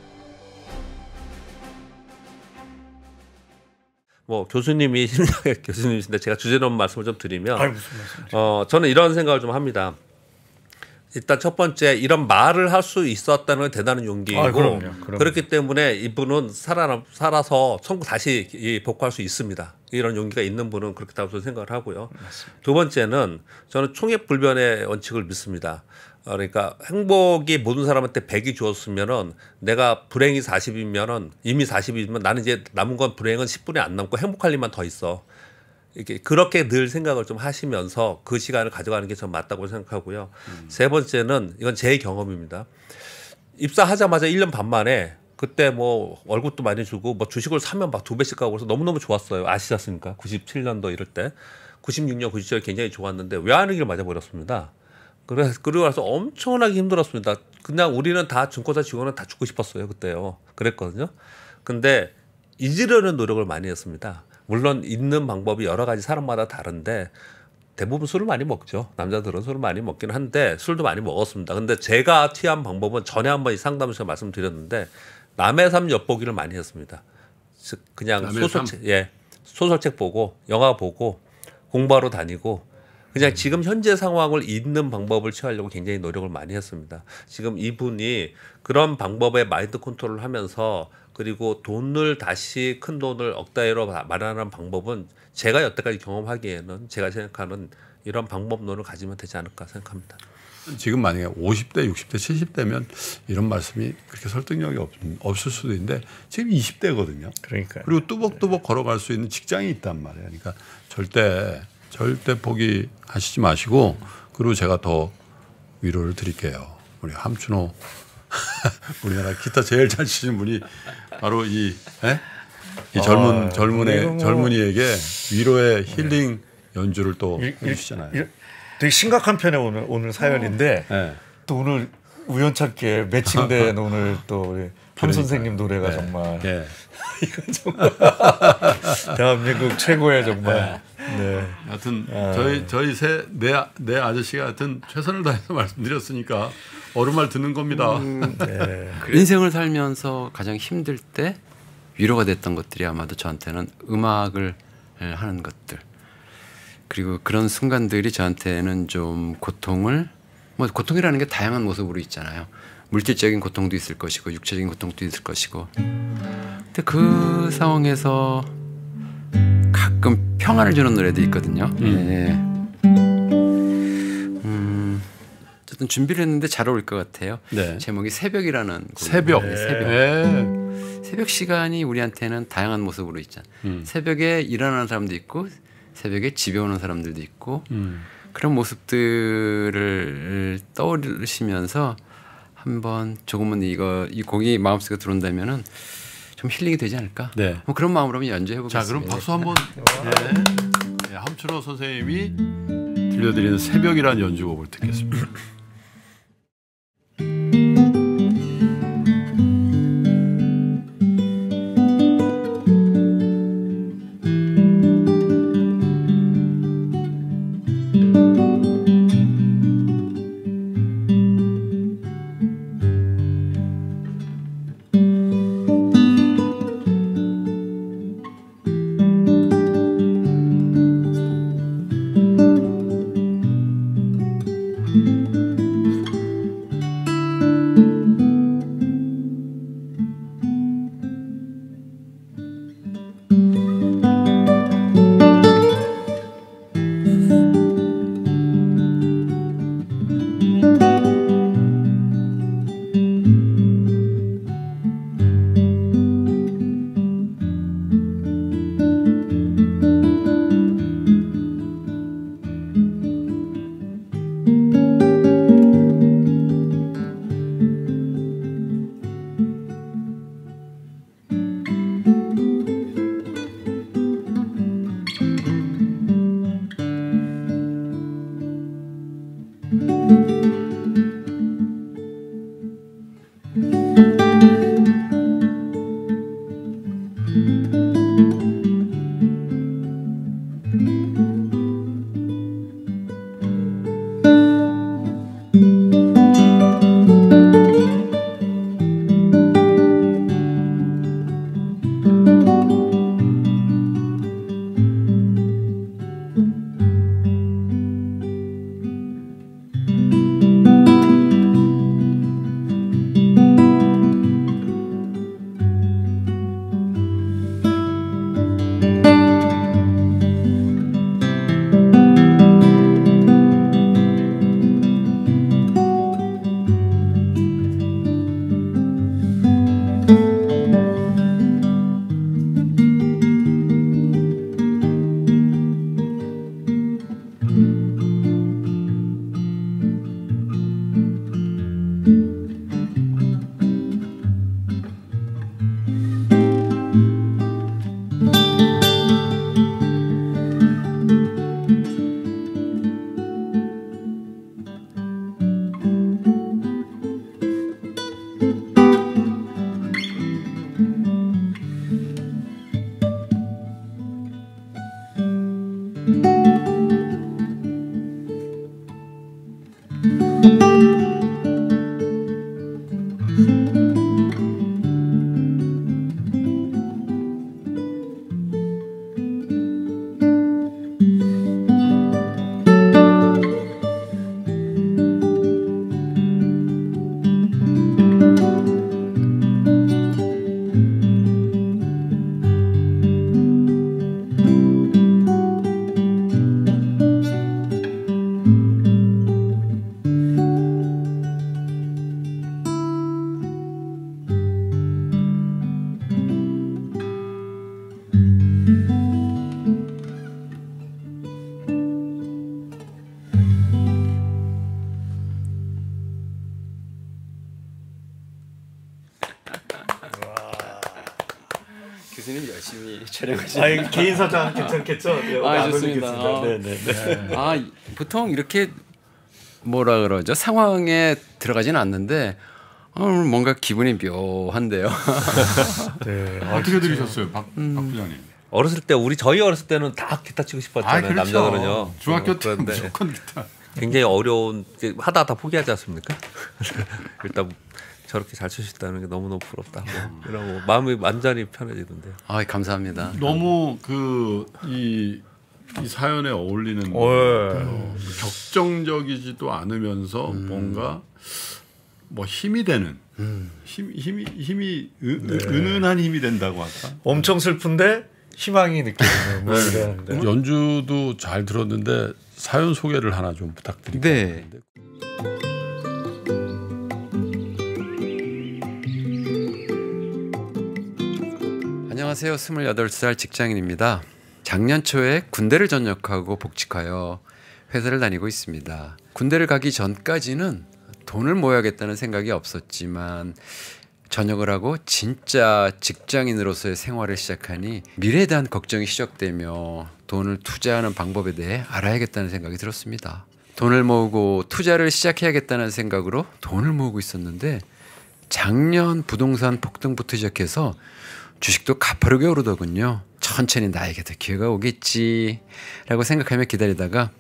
뭐 교수님이 심리학 교수님이신데 제가 주제넘 말씀을 좀 드리면 아니, 무슨 말씀이죠? 어 저는 이런 생각을 좀 합니다. 일단 첫 번째 이런 말을 할 수 있었다는 건 대단한 용기이고 아, 그럼요, 그럼요. 그렇기 때문에 이분은 살아, 살아서 다시 복구할 수 있습니다. 이런 용기가 있는 분은 그렇다고 저는 생각을 하고요. 맞습니다. 두 번째는 저는 총액불변의 원칙을 믿습니다. 그러니까 행복이 모든 사람한테 백이 주었으면은 내가 불행이 사십이면은 이미 사십이면 나는 이제 남은 건 불행은 십 분이 안 남고 행복할 일만 더 있어. 이렇게 그렇게 늘 생각을 좀 하시면서 그 시간을 가져가는 게 전 맞다고 생각하고요. 음. 세 번째는 이건 제 경험입니다. 입사하자마자 일 년 반 만에 그때 뭐 월급도 많이 주고 뭐 주식을 사면 막 두 배씩 가고 그래서 너무너무 좋았어요. 아시지 않습니까? 구십칠 년도 이럴 때. 구십육 년, 구십칠 년 굉장히 좋았는데 외환위기를 맞아버렸습니다. 그리고 나서 엄청나게 힘들었습니다. 그냥 우리는 다 증권사 직원은 다 죽고 싶었어요. 그때요. 그랬거든요. 근데 잊으려는 노력을 많이 했습니다. 물론 잊는 방법이 여러 가지 사람마다 다른데 대부분 술을 많이 먹죠. 남자들은 술을 많이 먹긴 한데 술도 많이 먹었습니다. 근데 제가 취한 방법은 전에 한번 이 상담소에서 말씀드렸는데 남의 삶 엿보기를 많이 했습니다. 즉 그냥 소설책, 예, 소설책 보고 영화 보고 공부하러 다니고 그냥 지금 현재 상황을 잊는 방법을 취하려고 굉장히 노력을 많이 했습니다. 지금 이분이 그런 방법에 마인드 컨트롤을 하면서 그리고 돈을 다시 큰 돈을 억 단위로 마련하는 방법은 제가 여태까지 경험하기에는 제가 생각하는 이런 방법론을 가지면 되지 않을까 생각합니다. 지금 만약에 오십 대, 육십 대, 칠십 대면 이런 말씀이 그렇게 설득력이 없, 없을 수도 있는데 지금 이십 대거든요. 그러니까 그리고 뚜벅뚜벅 네. 걸어갈 수 있는 직장이 있단 말이에요. 그러니까 절대 절대 포기하시지 마시고 그리고 제가 더 위로를 드릴게요. 우리 함춘호 우리나라 기타 제일 잘 치는 분이 바로 이, 에? 이 젊은 아, 젊은의 뭐, 젊은이에게 위로의 힐링 네. 연주를 또 일, 해주시잖아요. 일, 일, 되게 심각한 편의 오늘 오늘 사연인데 어. 네. 또 오늘 우연찮게 매칭된 오늘 또 우리 함 선생님 노래가 네. 정말 네. 이건 정말 대한민국 최고의 정말. 네. 네. 하여튼 아. 저희 저희 세 내 내 아저씨가 하여튼 최선을 다해서 말씀드렸으니까. 어른말 듣는 겁니다. 음, 네. 인생을 살면서 가장 힘들 때 위로가 됐던 것들이 아마도 저한테는 음악을 하는 것들 그리고 그런 순간들이 저한테는 좀 고통을 뭐 고통이라는 게 다양한 모습으로 있잖아요. 물질적인 고통도 있을 것이고 육체적인 고통도 있을 것이고 근데 그 상황에서 가끔 평안을 주는 노래도 있거든요. 음. 네. 준비를 했는데 잘 어울릴 것 같아요. 네. 제목이 새벽이라는 새벽. 네, 새벽. 네. 새벽 시간이 우리한테는 다양한 모습으로 있잖아요. 음. 새벽에 일어나는 사람도 있고 새벽에 집에 오는 사람들도 있고 음. 그런 모습들을 떠올리시면서 한번 조금은 이거 이 곡이 마음속에 들어온다면은 좀 힐링이 되지 않을까? 네. 뭐 그런 마음으로 한번 연주해 보겠습니다. 자, 그럼 박수 한번. 네. 네, 함춘호 선생님이 들려드리는 새벽이라는 연주곡을 듣겠습니다. Thank you. 촬영하시는. 아, 이거 개인 사장 괜찮겠죠? 네, 아, 좋습니다. 아, 네, 네, 네. 아, 보통 이렇게 뭐라 그러죠? 상황에 들어가진 않는데 어, 뭔가 기분이 묘한데요. 네. 어떻게 들으셨어요, 박, 음. 박 부장님? 어렸을 때 우리 저희 어렸을 때는 다 기타 치고 싶었잖아요. 아, 그렇죠. 남자들은요. 중학교 때 무조건 기타. 굉장히 어려운 하다 다 포기하지 않습니까? 일단 저렇게 잘 치시다는 게 너무너무 부럽다. 그러고 마음이 완전히 편해지던데요. 아, 감사합니다. 너무 그 이 이 사연에 어울리는 어, 격정적이지도 않으면서 음. 뭔가 뭐 힘이 되는 음. 힘 힘이 힘이 은, 네. 은은한 힘이 된다고 할까? 엄청 슬픈데 희망이 느껴지는 뭐 이런. 연주도 잘 들었는데 사연 소개를 하나 좀 부탁드립니다. 네. 안녕하세요. 스물여덟 살 직장인입니다. 작년 초에 군대를 전역하고 복직하여 회사를 다니고 있습니다. 군대를 가기 전까지는 돈을 모아야겠다는 생각이 없었지만 전역을 하고 진짜 직장인으로서의 생활을 시작하니 미래에 대한 걱정이 시작되며 돈을 투자하는 방법에 대해 알아야겠다는 생각이 들었습니다. 돈을 모으고 투자를 시작해야겠다는 생각으로 돈을 모으고 있었는데 작년 부동산 폭등부터 시작해서 주식도 가파르게 오르더군요. 천천히 나에게도 기회가 오겠지라고 생각하며 기다리다가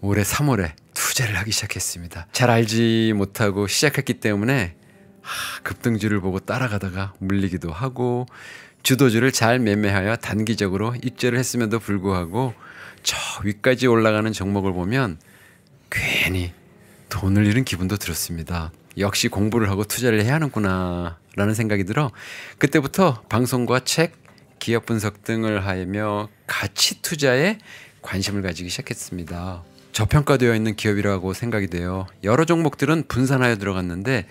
올해 삼월에 투자를 하기 시작했습니다. 잘 알지 못하고 시작했기 때문에 하, 급등주를 보고 따라가다가 물리기도 하고 주도주를 잘 매매하여 단기적으로 입재를 했음에도 불구하고 저 위까지 올라가는 종목을 보면 괜히 돈을 잃은 기분도 들었습니다. 역시 공부를 하고 투자를 해야 하는구나 라는 생각이 들어 그때부터 방송과 책, 기업 분석 등을 하며 가치 투자에 관심을 가지기 시작했습니다. 저평가되어 있는 기업이라고 생각이 돼요. 여러 종목들은 분산하여 들어갔는데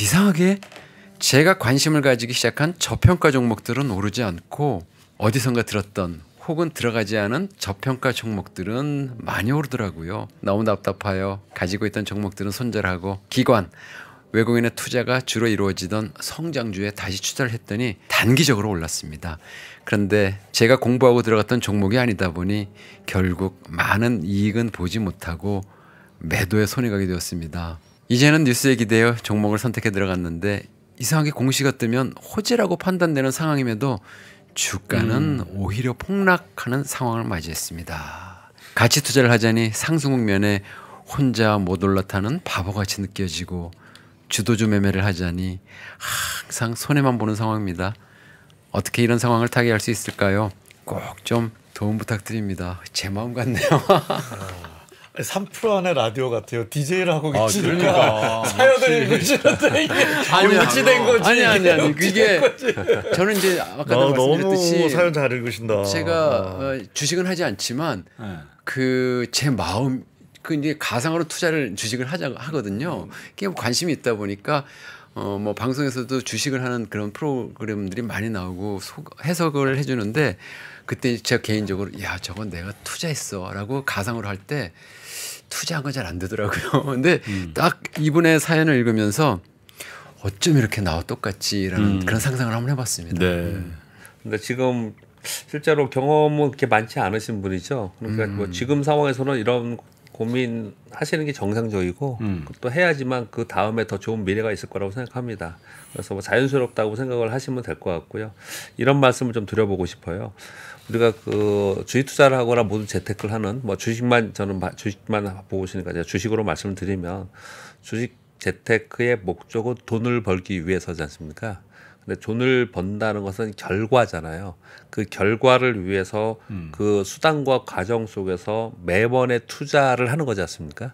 이상하게 제가 관심을 가지기 시작한 저평가 종목들은 오르지 않고 어디선가 들었던 혹은 들어가지 않은 저평가 종목들은 많이 오르더라고요. 너무 답답하여 가지고 있던 종목들은 손절하고 기관, 외국인의 투자가 주로 이루어지던 성장주에 다시 투자를 했더니 단기적으로 올랐습니다. 그런데 제가 공부하고 들어갔던 종목이 아니다 보니 결국 많은 이익은 보지 못하고 매도에 손이 가게 되었습니다. 이제는 뉴스에 기대어 종목을 선택해 들어갔는데 이상하게 공시가 뜨면 호재라고 판단되는 상황임에도 주가는 음. 오히려 폭락하는 상황을 맞이했습니다. 가치 투자를 하자니 상승국면에 혼자 못 올라타는 바보같이 느껴지고 주도주 매매를 하자니 항상 손해만 보는 상황입니다. 어떻게 이런 상황을 타개할 수 있을까요? 꼭 좀 도움 부탁드립니다. 제 마음 같네요. 삼 프로 안에 라디오 같아요. 디제이를 하고 계시니까 아, 사연을 읽으시는데 이게 유치된 거지. 아니 아니 아니 이게 저는 이제 아까도 아, 말씀드렸듯이 너무 사연 잘 읽으신다. 제가 아. 주식은 하지 않지만 네. 그 제 마음 그 이제 가상으로 투자를 주식을 하자 하거든요. 이게 관심이 있다 보니까 어 뭐 방송에서도 주식을 하는 그런 프로그램들이 많이 나오고 소, 해석을 해주는데 그때 제가 개인적으로 야 저건 내가 투자했어라고 가상으로 할 때 투자한 건 잘 안 되더라고요. 근데 음. 딱 이분의 사연을 읽으면서 어쩜 이렇게 나와 똑같지라는 음. 그런 상상을 한번 해봤습니다. 네. 음. 근데 지금 실제로 경험은 그렇게 많지 않으신 분이죠. 그러니까 음. 뭐 지금 상황에서는 이런 고민하시는 게 정상적이고 음. 또 해야지만 그 다음에 더 좋은 미래가 있을 거라고 생각합니다. 그래서 뭐 자연스럽다고 생각을 하시면 될 것 같고요. 이런 말씀을 좀 드려보고 싶어요. 우리가 그 주식 투자를 하거나 모든 재테크를 하는 뭐 주식만 저는 주식만 보고 있으니까 제가 주식으로 말씀을 드리면 주식 재테크의 목적은 돈을 벌기 위해서지 않습니까? 근데 돈을 번다는 것은 결과잖아요. 그 결과를 위해서 음. 그 수단과 과정 속에서 매번의 투자를 하는 거지 않습니까?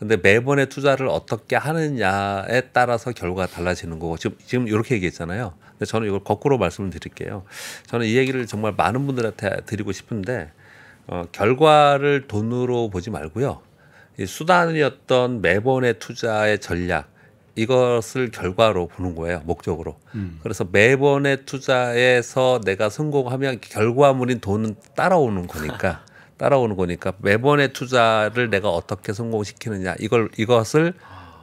근데 매번의 투자를 어떻게 하느냐에 따라서 결과가 달라지는 거고 지금 지금 이렇게 얘기했잖아요. 근데 저는 이걸 거꾸로 말씀을 드릴게요. 저는 이 얘기를 정말 많은 분들한테 드리고 싶은데 어, 결과를 돈으로 보지 말고요. 이 수단이었던 매번의 투자의 전략 이것을 결과로 보는 거예요. 목적으로. 음. 그래서 매번의 투자에서 내가 성공하면 결과물인 돈은 따라오는 거니까 따라오는 거니까 매번의 투자를 내가 어떻게 성공시키느냐 이걸 이것을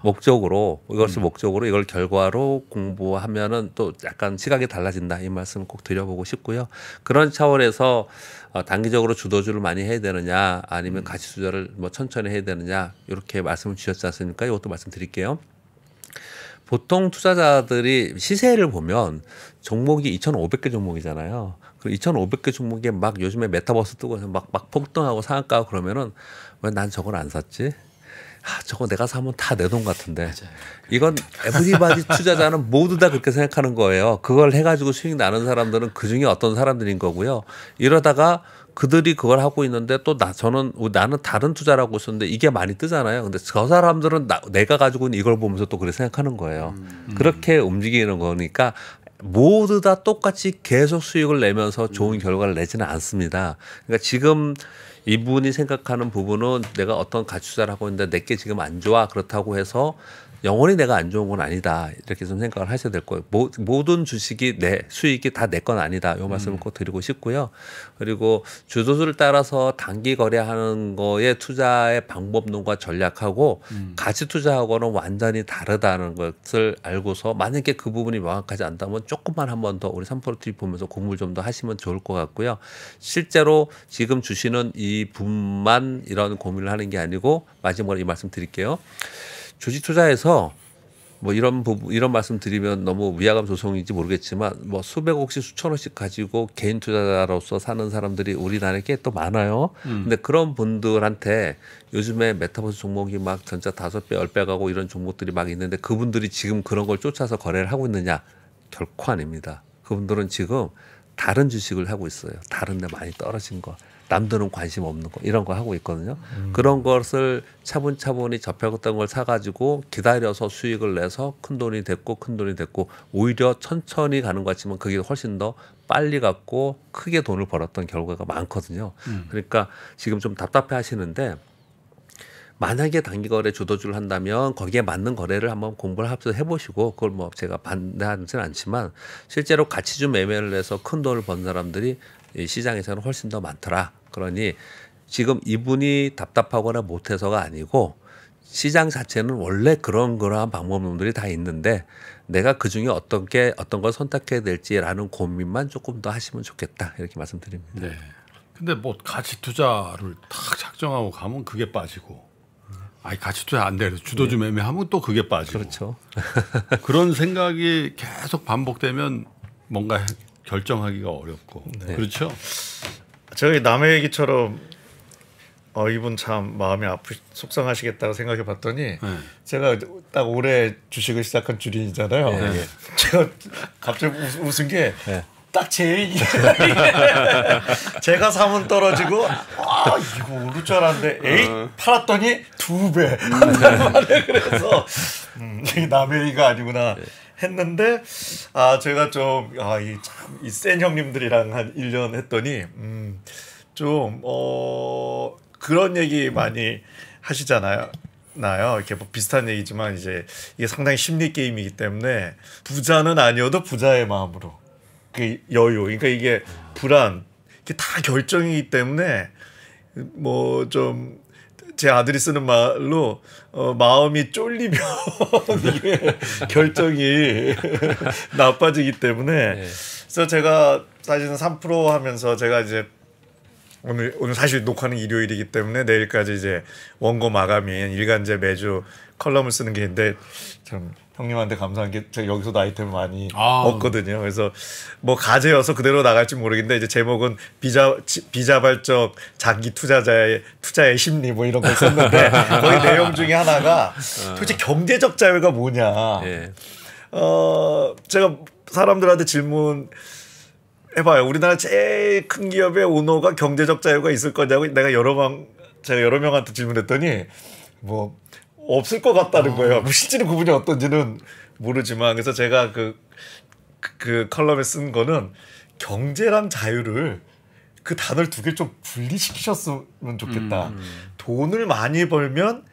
목적으로 이것을 음. 목적으로 이걸 결과로 공부하면은 또 약간 시각이 달라진다, 이 말씀을 꼭 드려보고 싶고요. 그런 차원에서 어, 단기적으로 주도주를 많이 해야 되느냐, 아니면 가치 투자를 뭐 천천히 해야 되느냐, 이렇게 말씀을 주셨지 않습니까? 이것도 말씀드릴게요. 보통 투자자들이 시세를 보면 종목이 이천오백 개 종목이잖아요. 그 이천오백 개 종목에 막 요즘에 메타버스 뜨고 막, 막 폭등하고 상한가하고 그러면은 왜 난 저걸 안 샀지? 아, 저거 내가 사면 다 내 돈 같은데. 맞아요. 이건 에브리바디 투자자는 모두 다 그렇게 생각하는 거예요. 그걸 해가지고 수익 나는 사람들은 그중에 어떤 사람들인 거고요. 이러다가 그들이 그걸 하고 있는데 또 나, 저는 나는 다른 투자라고 있었는데 이게 많이 뜨잖아요. 근데 저 사람들은 나, 내가 가지고 있는 이걸 보면서 또 그렇게 생각하는 거예요. 음, 음. 그렇게 움직이는 거니까 모두 다 똑같이 계속 수익을 내면서 좋은 결과를 내지는 않습니다. 그러니까 지금 이분이 생각하는 부분은 내가 어떤 가치 투자를 하고 있는데 내게 지금 안 좋아, 그렇다고 해서 영원히 내가 안 좋은 건 아니다, 이렇게 좀 생각을 하셔야 될 거예요. 모, 모든 주식이 내 수익이 다 내 건 아니다, 이 말씀을 음. 꼭 드리고 싶고요. 그리고 주도주를 따라서 단기 거래하는 거에 투자의 방법론과 전략하고 음. 가치 투자하고는 완전히 다르다는 것을 알고서, 만약에 그 부분이 명확하지 않다면 조금만 한 번 더 우리 삼프로티비 보면서 공부를 좀 더 하시면 좋을 것 같고요. 실제로 지금 주시는 이 분만 이런 고민을 하는 게 아니고, 마지막으로 이 말씀 드릴게요. 주식 투자에서 뭐 이런 부분, 이런 말씀 드리면 너무 위화감 조성인지 모르겠지만, 뭐 수백억씩 수천억씩 가지고 개인 투자자로서 사는 사람들이 우리나라에 꽤 또 많아요. 음. 근데 그런 분들한테 요즘에 메타버스 종목이 막 전자 다섯 배, 열 배 가고 이런 종목들이 막 있는데, 그분들이 지금 그런 걸 쫓아서 거래를 하고 있느냐? 결코 아닙니다. 그분들은 지금 다른 주식을 하고 있어요. 다른 데 많이 떨어진 거, 남들은 관심 없는 거, 이런 거 하고 있거든요. 음. 그런 것을 차분차분히 접했던 걸 사가지고 기다려서 수익을 내서 큰돈이 됐고 큰돈이 됐고, 오히려 천천히 가는 것 같지만 그게 훨씬 더 빨리 갔고 크게 돈을 벌었던 결과가 많거든요. 음. 그러니까 지금 좀 답답해 하시는데, 만약에 단기 거래 주도주를 한다면 거기에 맞는 거래를 한번 공부를 합쳐서 해보시고, 그걸 뭐 제가 반대하지는 않지만 실제로 가치주 매매를 해서 큰 돈을 번 사람들이 이 시장에서는 훨씬 더 많더라. 그러니 지금 이분이 답답하거나 못해서가 아니고, 시장 자체는 원래 그런 그러한 방법론들이 다 있는데 내가 그중에 어떤 게 어떤 걸 선택해야 될지라는 고민만 조금 더 하시면 좋겠다, 이렇게 말씀드립니다. 네. 근데 뭐 가치 투자를 딱 작정하고 가면 그게 빠지고, 아이 가치 투자 안 돼서 주도주 네. 매매하면 또 그게 빠지고, 그렇죠. 그런 생각이 계속 반복되면 뭔가 결정하기가 어렵고. 네. 그렇죠. 저희 남의 얘기처럼 어, 이분 참 마음이 아프 속상하시겠다고 생각해 봤더니 네. 제가 딱 올해 주식을 시작한 주린이잖아요. 네. 제가 갑자기 웃, 웃은 게 네. 딱 제 얘기. 제가 사면 떨어지고, 아 이거 오를 줄 알았는데 에이 어. 팔았더니 두 배 한 달 만에. 그래서 음, 남의 얘기가 아니구나 했는데, 아 제가 좀 아 이 참 이 센 형님들이랑 한 일 년 했더니 음, 좀 어 그런 얘기 많이 하시잖아요. 나요. 이렇게 뭐 비슷한 얘기지만 이제 이게 상당히 심리 게임이기 때문에 부자는 아니어도 부자의 마음으로, 그 여유, 그러니까 이게 불안, 이게 다 결정이기 때문에 뭐 좀 제 아들이 쓰는 말로 어, 마음이 쫄리면 이게 결정이 나빠지기 때문에. 네. 그래서 제가 사실은 삼프로 하면서 제가 이제 오늘 오늘 사실 녹화는 일요일이기 때문에 내일까지 이제 원고 마감인 일간지 매주 컬럼을 쓰는 게 있는데, 참 형님한테 감사한 게 제가 여기서도 아이템을 많이 아. 얻거든요. 그래서 뭐 가제여서 그대로 나갈지 모르겠는데, 이제 제목은 비자, 비자발적 자기 투자자의 투자의 심리 뭐 이런 걸 썼는데 거기 내용 중에 하나가 도대체 경제적 자유가 뭐냐. 예. 어 제가 사람들한테 질문 해봐요. 우리나라 제일 큰 기업의 오너가 경제적 자유가 있을 거냐고 내가 여러 명 제가 여러 명한테 질문했더니 뭐 없을 것 같다는 거예요. 뭐 실제로 그분이 어떤지는 모르지만, 그래서 제가 그, 그, 그 컬럼에 쓴 거는 경제랑 자유를 그 단어를 두 개 좀 분리시키셨으면 좋겠다. 음. 돈을 많이 벌면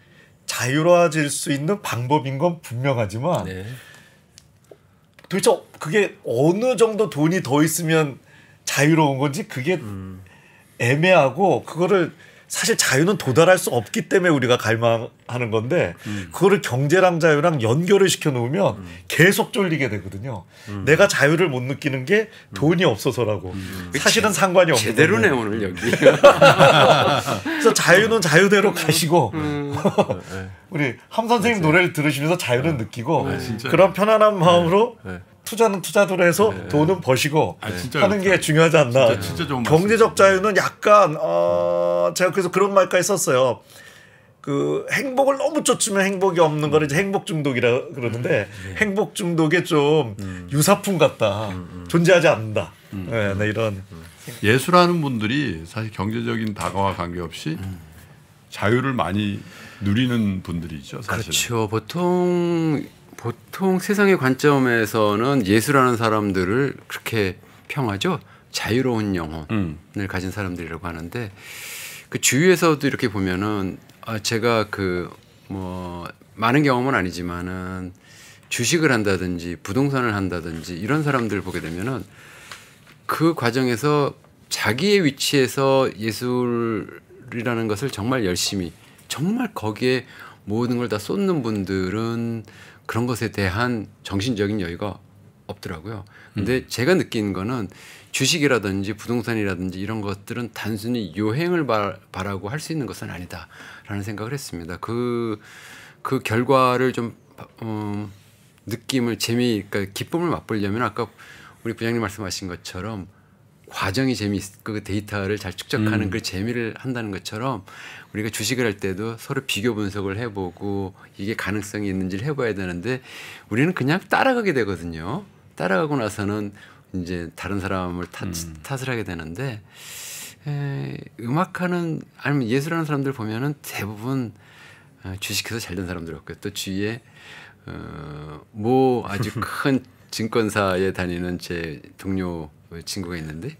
자유로워질 수 있는 방법인 건 분명하지만 네. 도대체 그게 어느 정도 돈이 더 있으면 자유로운 건지 그게 음. 애매하고, 그거를 사실 자유는 도달할 수 없기 때문에 우리가 갈망하는 건데 음. 그거를 경제랑 자유랑 연결을 시켜놓으면 음. 계속 쫄리게 되거든요. 음. 내가 자유를 못 느끼는 게 돈이 없어서라고. 음. 사실은 상관이 없는 제대로네 거예요. 오늘 여기. 그래서 자유는 자유대로 가시고 음. 우리 함 선생님 맞아요. 노래를 들으시면서 자유는 느끼고 네, 그런 편안한 마음으로 네. 네. 투자는 투자대로 해서 네. 돈은 버시고 아, 하는 게 중요하지 않나. 진짜, 진짜 좋은 경제적 자유는 약간 어, 제가 그래서 그런 말까지 썼어요. 그 행복을 너무 쫓으면 행복이 없는 음. 거를 이제 행복 중독이라 그러는데 음. 행복 중독에 좀 음. 유사품 같다. 음. 음. 존재하지 않는다. 음. 네, 네, 이런 음. 예술하는 분들이 사실 경제적인 다가와 관계없이 음. 자유를 많이 누리는 분들이죠. 사실은. 그렇죠. 보통. 보통 세상의 관점에서는 예술하는 사람들을 그렇게 평하죠. 자유로운 영혼을 음. 가진 사람들이라고 하는데 그 주위에서도 이렇게 보면은 아 제가 그 뭐 많은 경험은 아니지만은 주식을 한다든지 부동산을 한다든지 이런 사람들 보게 되면은 그 과정에서 자기의 위치에서 예술이라는 것을 정말 열심히 정말 거기에 모든 걸 다 쏟는 분들은 그런 것에 대한 정신적인 여유가 없더라고요. 근데 음. 제가 느낀 거는 주식이라든지 부동산이라든지 이런 것들은 단순히 요행을 바라고 할 수 있는 것은 아니다라는 생각을 했습니다. 그, 그 결과를 좀 어, 느낌을 재미, 그러니까 기쁨을 맛보려면 아까 우리 부장님 말씀하신 것처럼 과정이 재미있, 그 데이터를 잘 축적하는 음. 그 재미를 한다는 것처럼 우리가 주식을 할 때도 서로 비교 분석을 해보고 이게 가능성이 있는지를 해봐야 되는데 우리는 그냥 따라가게 되거든요. 따라가고 나서는 이제 다른 사람을 탓, 음. 탓을 하게 되는데 에, 음악하는 아니면 예술하는 사람들 보면은 대부분 주식해서 잘된 사람들 없고요. 또 주위에 어, 뭐 아주 큰 증권사에 다니는 제 동료 친구가 있는데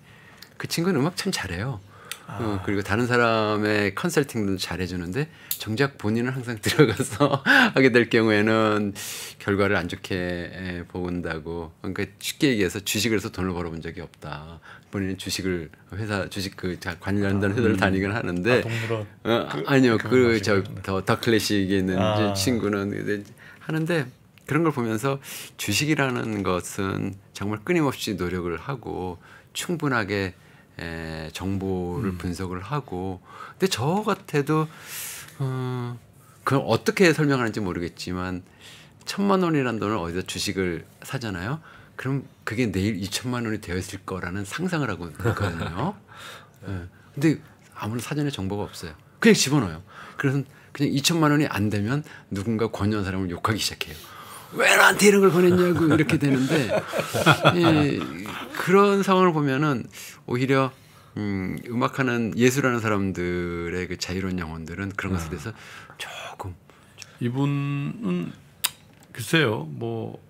그 친구는 음악 참 잘해요. 아. 어, 그리고 다른 사람의 컨설팅도 잘해주는데 정작 본인은 항상 들어가서 하게 될 경우에는 결과를 안 좋게 본다고. 그러니까 쉽게 얘기해서 주식을 해서 돈을 벌어본 적이 없다. 본인은 주식을 회사 주식 그 관련된 회사를 아, 음. 다니긴 하는데 아, 동물원 어, 그, 아니요 그 저 더 더 클래식에 있는 아. 친구는 하는데 그런 걸 보면서 주식이라는 것은 정말 끊임없이 노력을 하고 충분하게 에, 정보를 음. 분석을 하고 근데 저 같아도 어, 그걸 어떻게 설명하는지 모르겠지만 천만 원이라는 돈을 어디다 주식을 사잖아요. 그럼 그게 내일 이천만 원이 되었을 거라는 상상을 하고 있거든요. 네. 근데 아무런 사전에 정보가 없어요. 그냥 집어넣어요. 그래서 그냥 이천만 원이 안 되면 누군가 권유한 사람을 욕하기 시작해요. 왜 나한테 이런 걸 보냈냐고 이렇게 되는데 예, 그런 상황을 보면은 오히려 음, 음악하는 예술하는 사람들의 그 자유로운 영혼들은 그런 것에 대해서 조금 이분은 글쎄요 뭐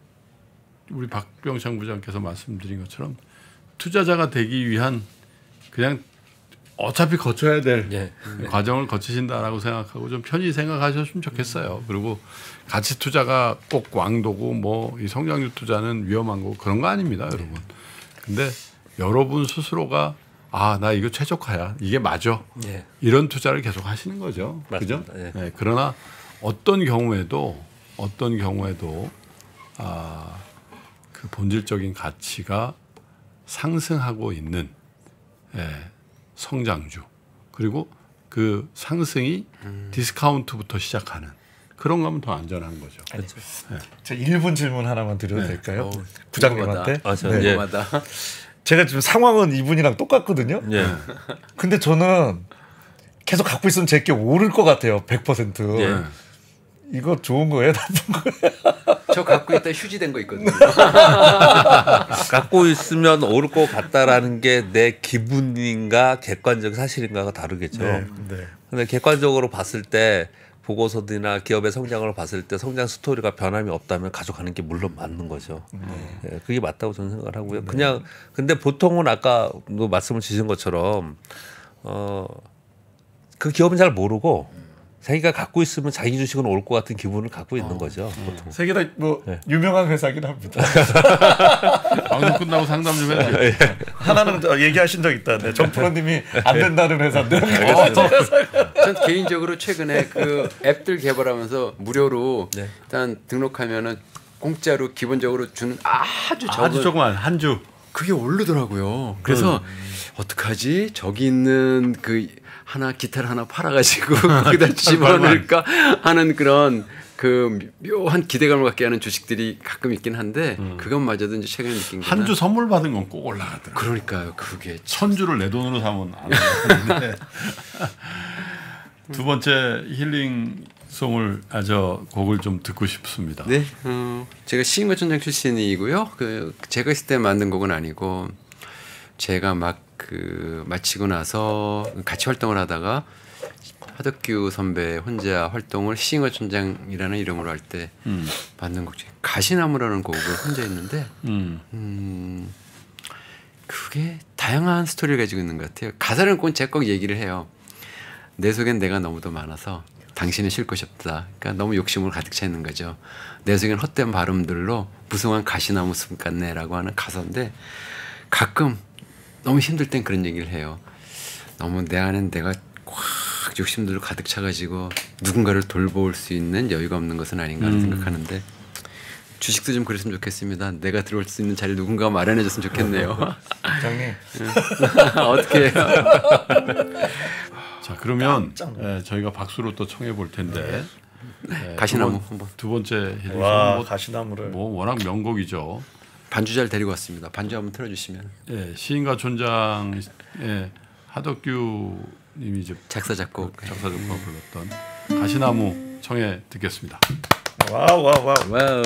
우리 박병창 부장께서 말씀드린 것처럼 투자자가 되기 위한 그냥 어차피 거쳐야 될 예. 과정을 거치신다라고 생각하고 좀 편히 생각하셨으면 좋겠어요. 그리고 가치 투자가 꼭 왕도고 뭐 이 성장률 투자는 위험한 거고 그런 거 아닙니다, 여러분. 근데 여러분 스스로가 아, 나 이거 최적화야. 이게 맞아. 예. 이런 투자를 계속 하시는 거죠. 맞습니다. 그죠? 예. 네, 그러나 어떤 경우에도 어떤 경우에도 아, 그 본질적인 가치가 상승하고 있는 예. 성장주 그리고 그 상승이 음. 디스카운트부터 시작하는 그런 거면 더 안전한 거죠. 그렇죠. 네. 저 일 분 질문 하나만 드려도 네. 될까요? 어, 부장님한테. 아, 네. 예. 제가 지금 상황은 이분이랑 똑같거든요. 예. 근데 저는 계속 갖고 있으면 제게 오를 것 같아요. 백 퍼센트. 예. 이거 좋은 거예요? 나쁜 거예요? 저 갖고 있다 휴지된 거 있거든요. 갖고 있으면 오를 것 같다라는 게 내 기분인가 객관적 사실인가가 다르겠죠. 네, 네. 근데 객관적으로 봤을 때 보고서들이나 기업의 성장을 봤을 때 성장 스토리가 변함이 없다면 가져가는 게 물론 맞는 거죠. 네. 네, 그게 맞다고 저는 생각을 하고요. 네. 그냥 근데 보통은 아까 말씀을 주신 것처럼 어, 그 기업은 잘 모르고 자기가 갖고 있으면 자기 주식은 올 것 같은 기분을 갖고 있는 어, 거죠. 보통. 세계 다 뭐 네. 유명한 회사긴 합니다. 방송 끝나고 상담 좀 해주세요. 네. 하나는 얘기하신 적 있다는데 정 프로님이 안 된다는 회사인데. 어, 저, 전 개인적으로 최근에 그 앱들 개발하면서 무료로 네. 일단 등록하면은 공짜로 기본적으로 주는 아주 적은 아주 조그만 한 주. 그게 오르더라고요. 그래서 음. 어떡하지? 저기 있는 그 하나 기타를 하나 팔아가지고 거기다 집어넣을까 하는 그런 그 묘한 기대감을 갖게 하는 주식들이 가끔 있긴 한데 음. 그것마저도 이제 최근에 느낀 게 한 주 선물 받은 건 꼭 올라가더라고요. 그러니까요. 그게 천 주를 내 돈으로 사면 안 되는데 두 번째 힐링 송을 아 저 곡을 좀 듣고 싶습니다. 네, 어, 제가 시인과 촌장 출신이고요. 그 제가 있을 때 만든 곡은 아니고 제가 막 그 마치고 나서 같이 활동을 하다가 하덕규 선배 혼자 활동을 시인과 촌장이라는 이름으로 할 때 음. 만든 곡 중에 가시나무라는 곡을 혼자 했는데 음. 음, 그게 다양한 스토리를 가지고 있는 것 같아요. 가사는 꼭 제가 꼭 얘기를 해요. 내 속엔 내가 너무도 많아서 당신은 쉴 곳이 없다. 그러니까 너무 욕심으로 가득 차 있는 거죠. 내 속엔 헛된 발음들로 무성한 가시나무 숲 같네라고 하는 가사인데 가끔 너무 힘들 땐 그런 얘기를 해요. 너무 내 안엔 내가 꽉 욕심들로 가득 차가지고 누군가를 돌볼 수 있는 여유가 없는 것은 아닌가 하는 음. 생각하는데 주식도 좀 그랬으면 좋겠습니다. 내가 들어올 수 있는 자리를 누군가 마련해줬으면 좋겠네요. 장님 어떻게 해요? 자 그러면 예, 저희가 박수로 또 청해 볼 텐데 네. 예, 가시나무 두, 번, 두 번째 와 뭐, 가시나무를 뭐 워낙 명곡이죠. 반주자를 데리고 왔습니다. 반주 한번 틀어주시면. 예 시인과 촌장 예, 하덕규 님이 이제 작사 작곡 작사 작곡 불렀던 가시나무 청해 듣겠습니다. 와우 와우 와우 와우.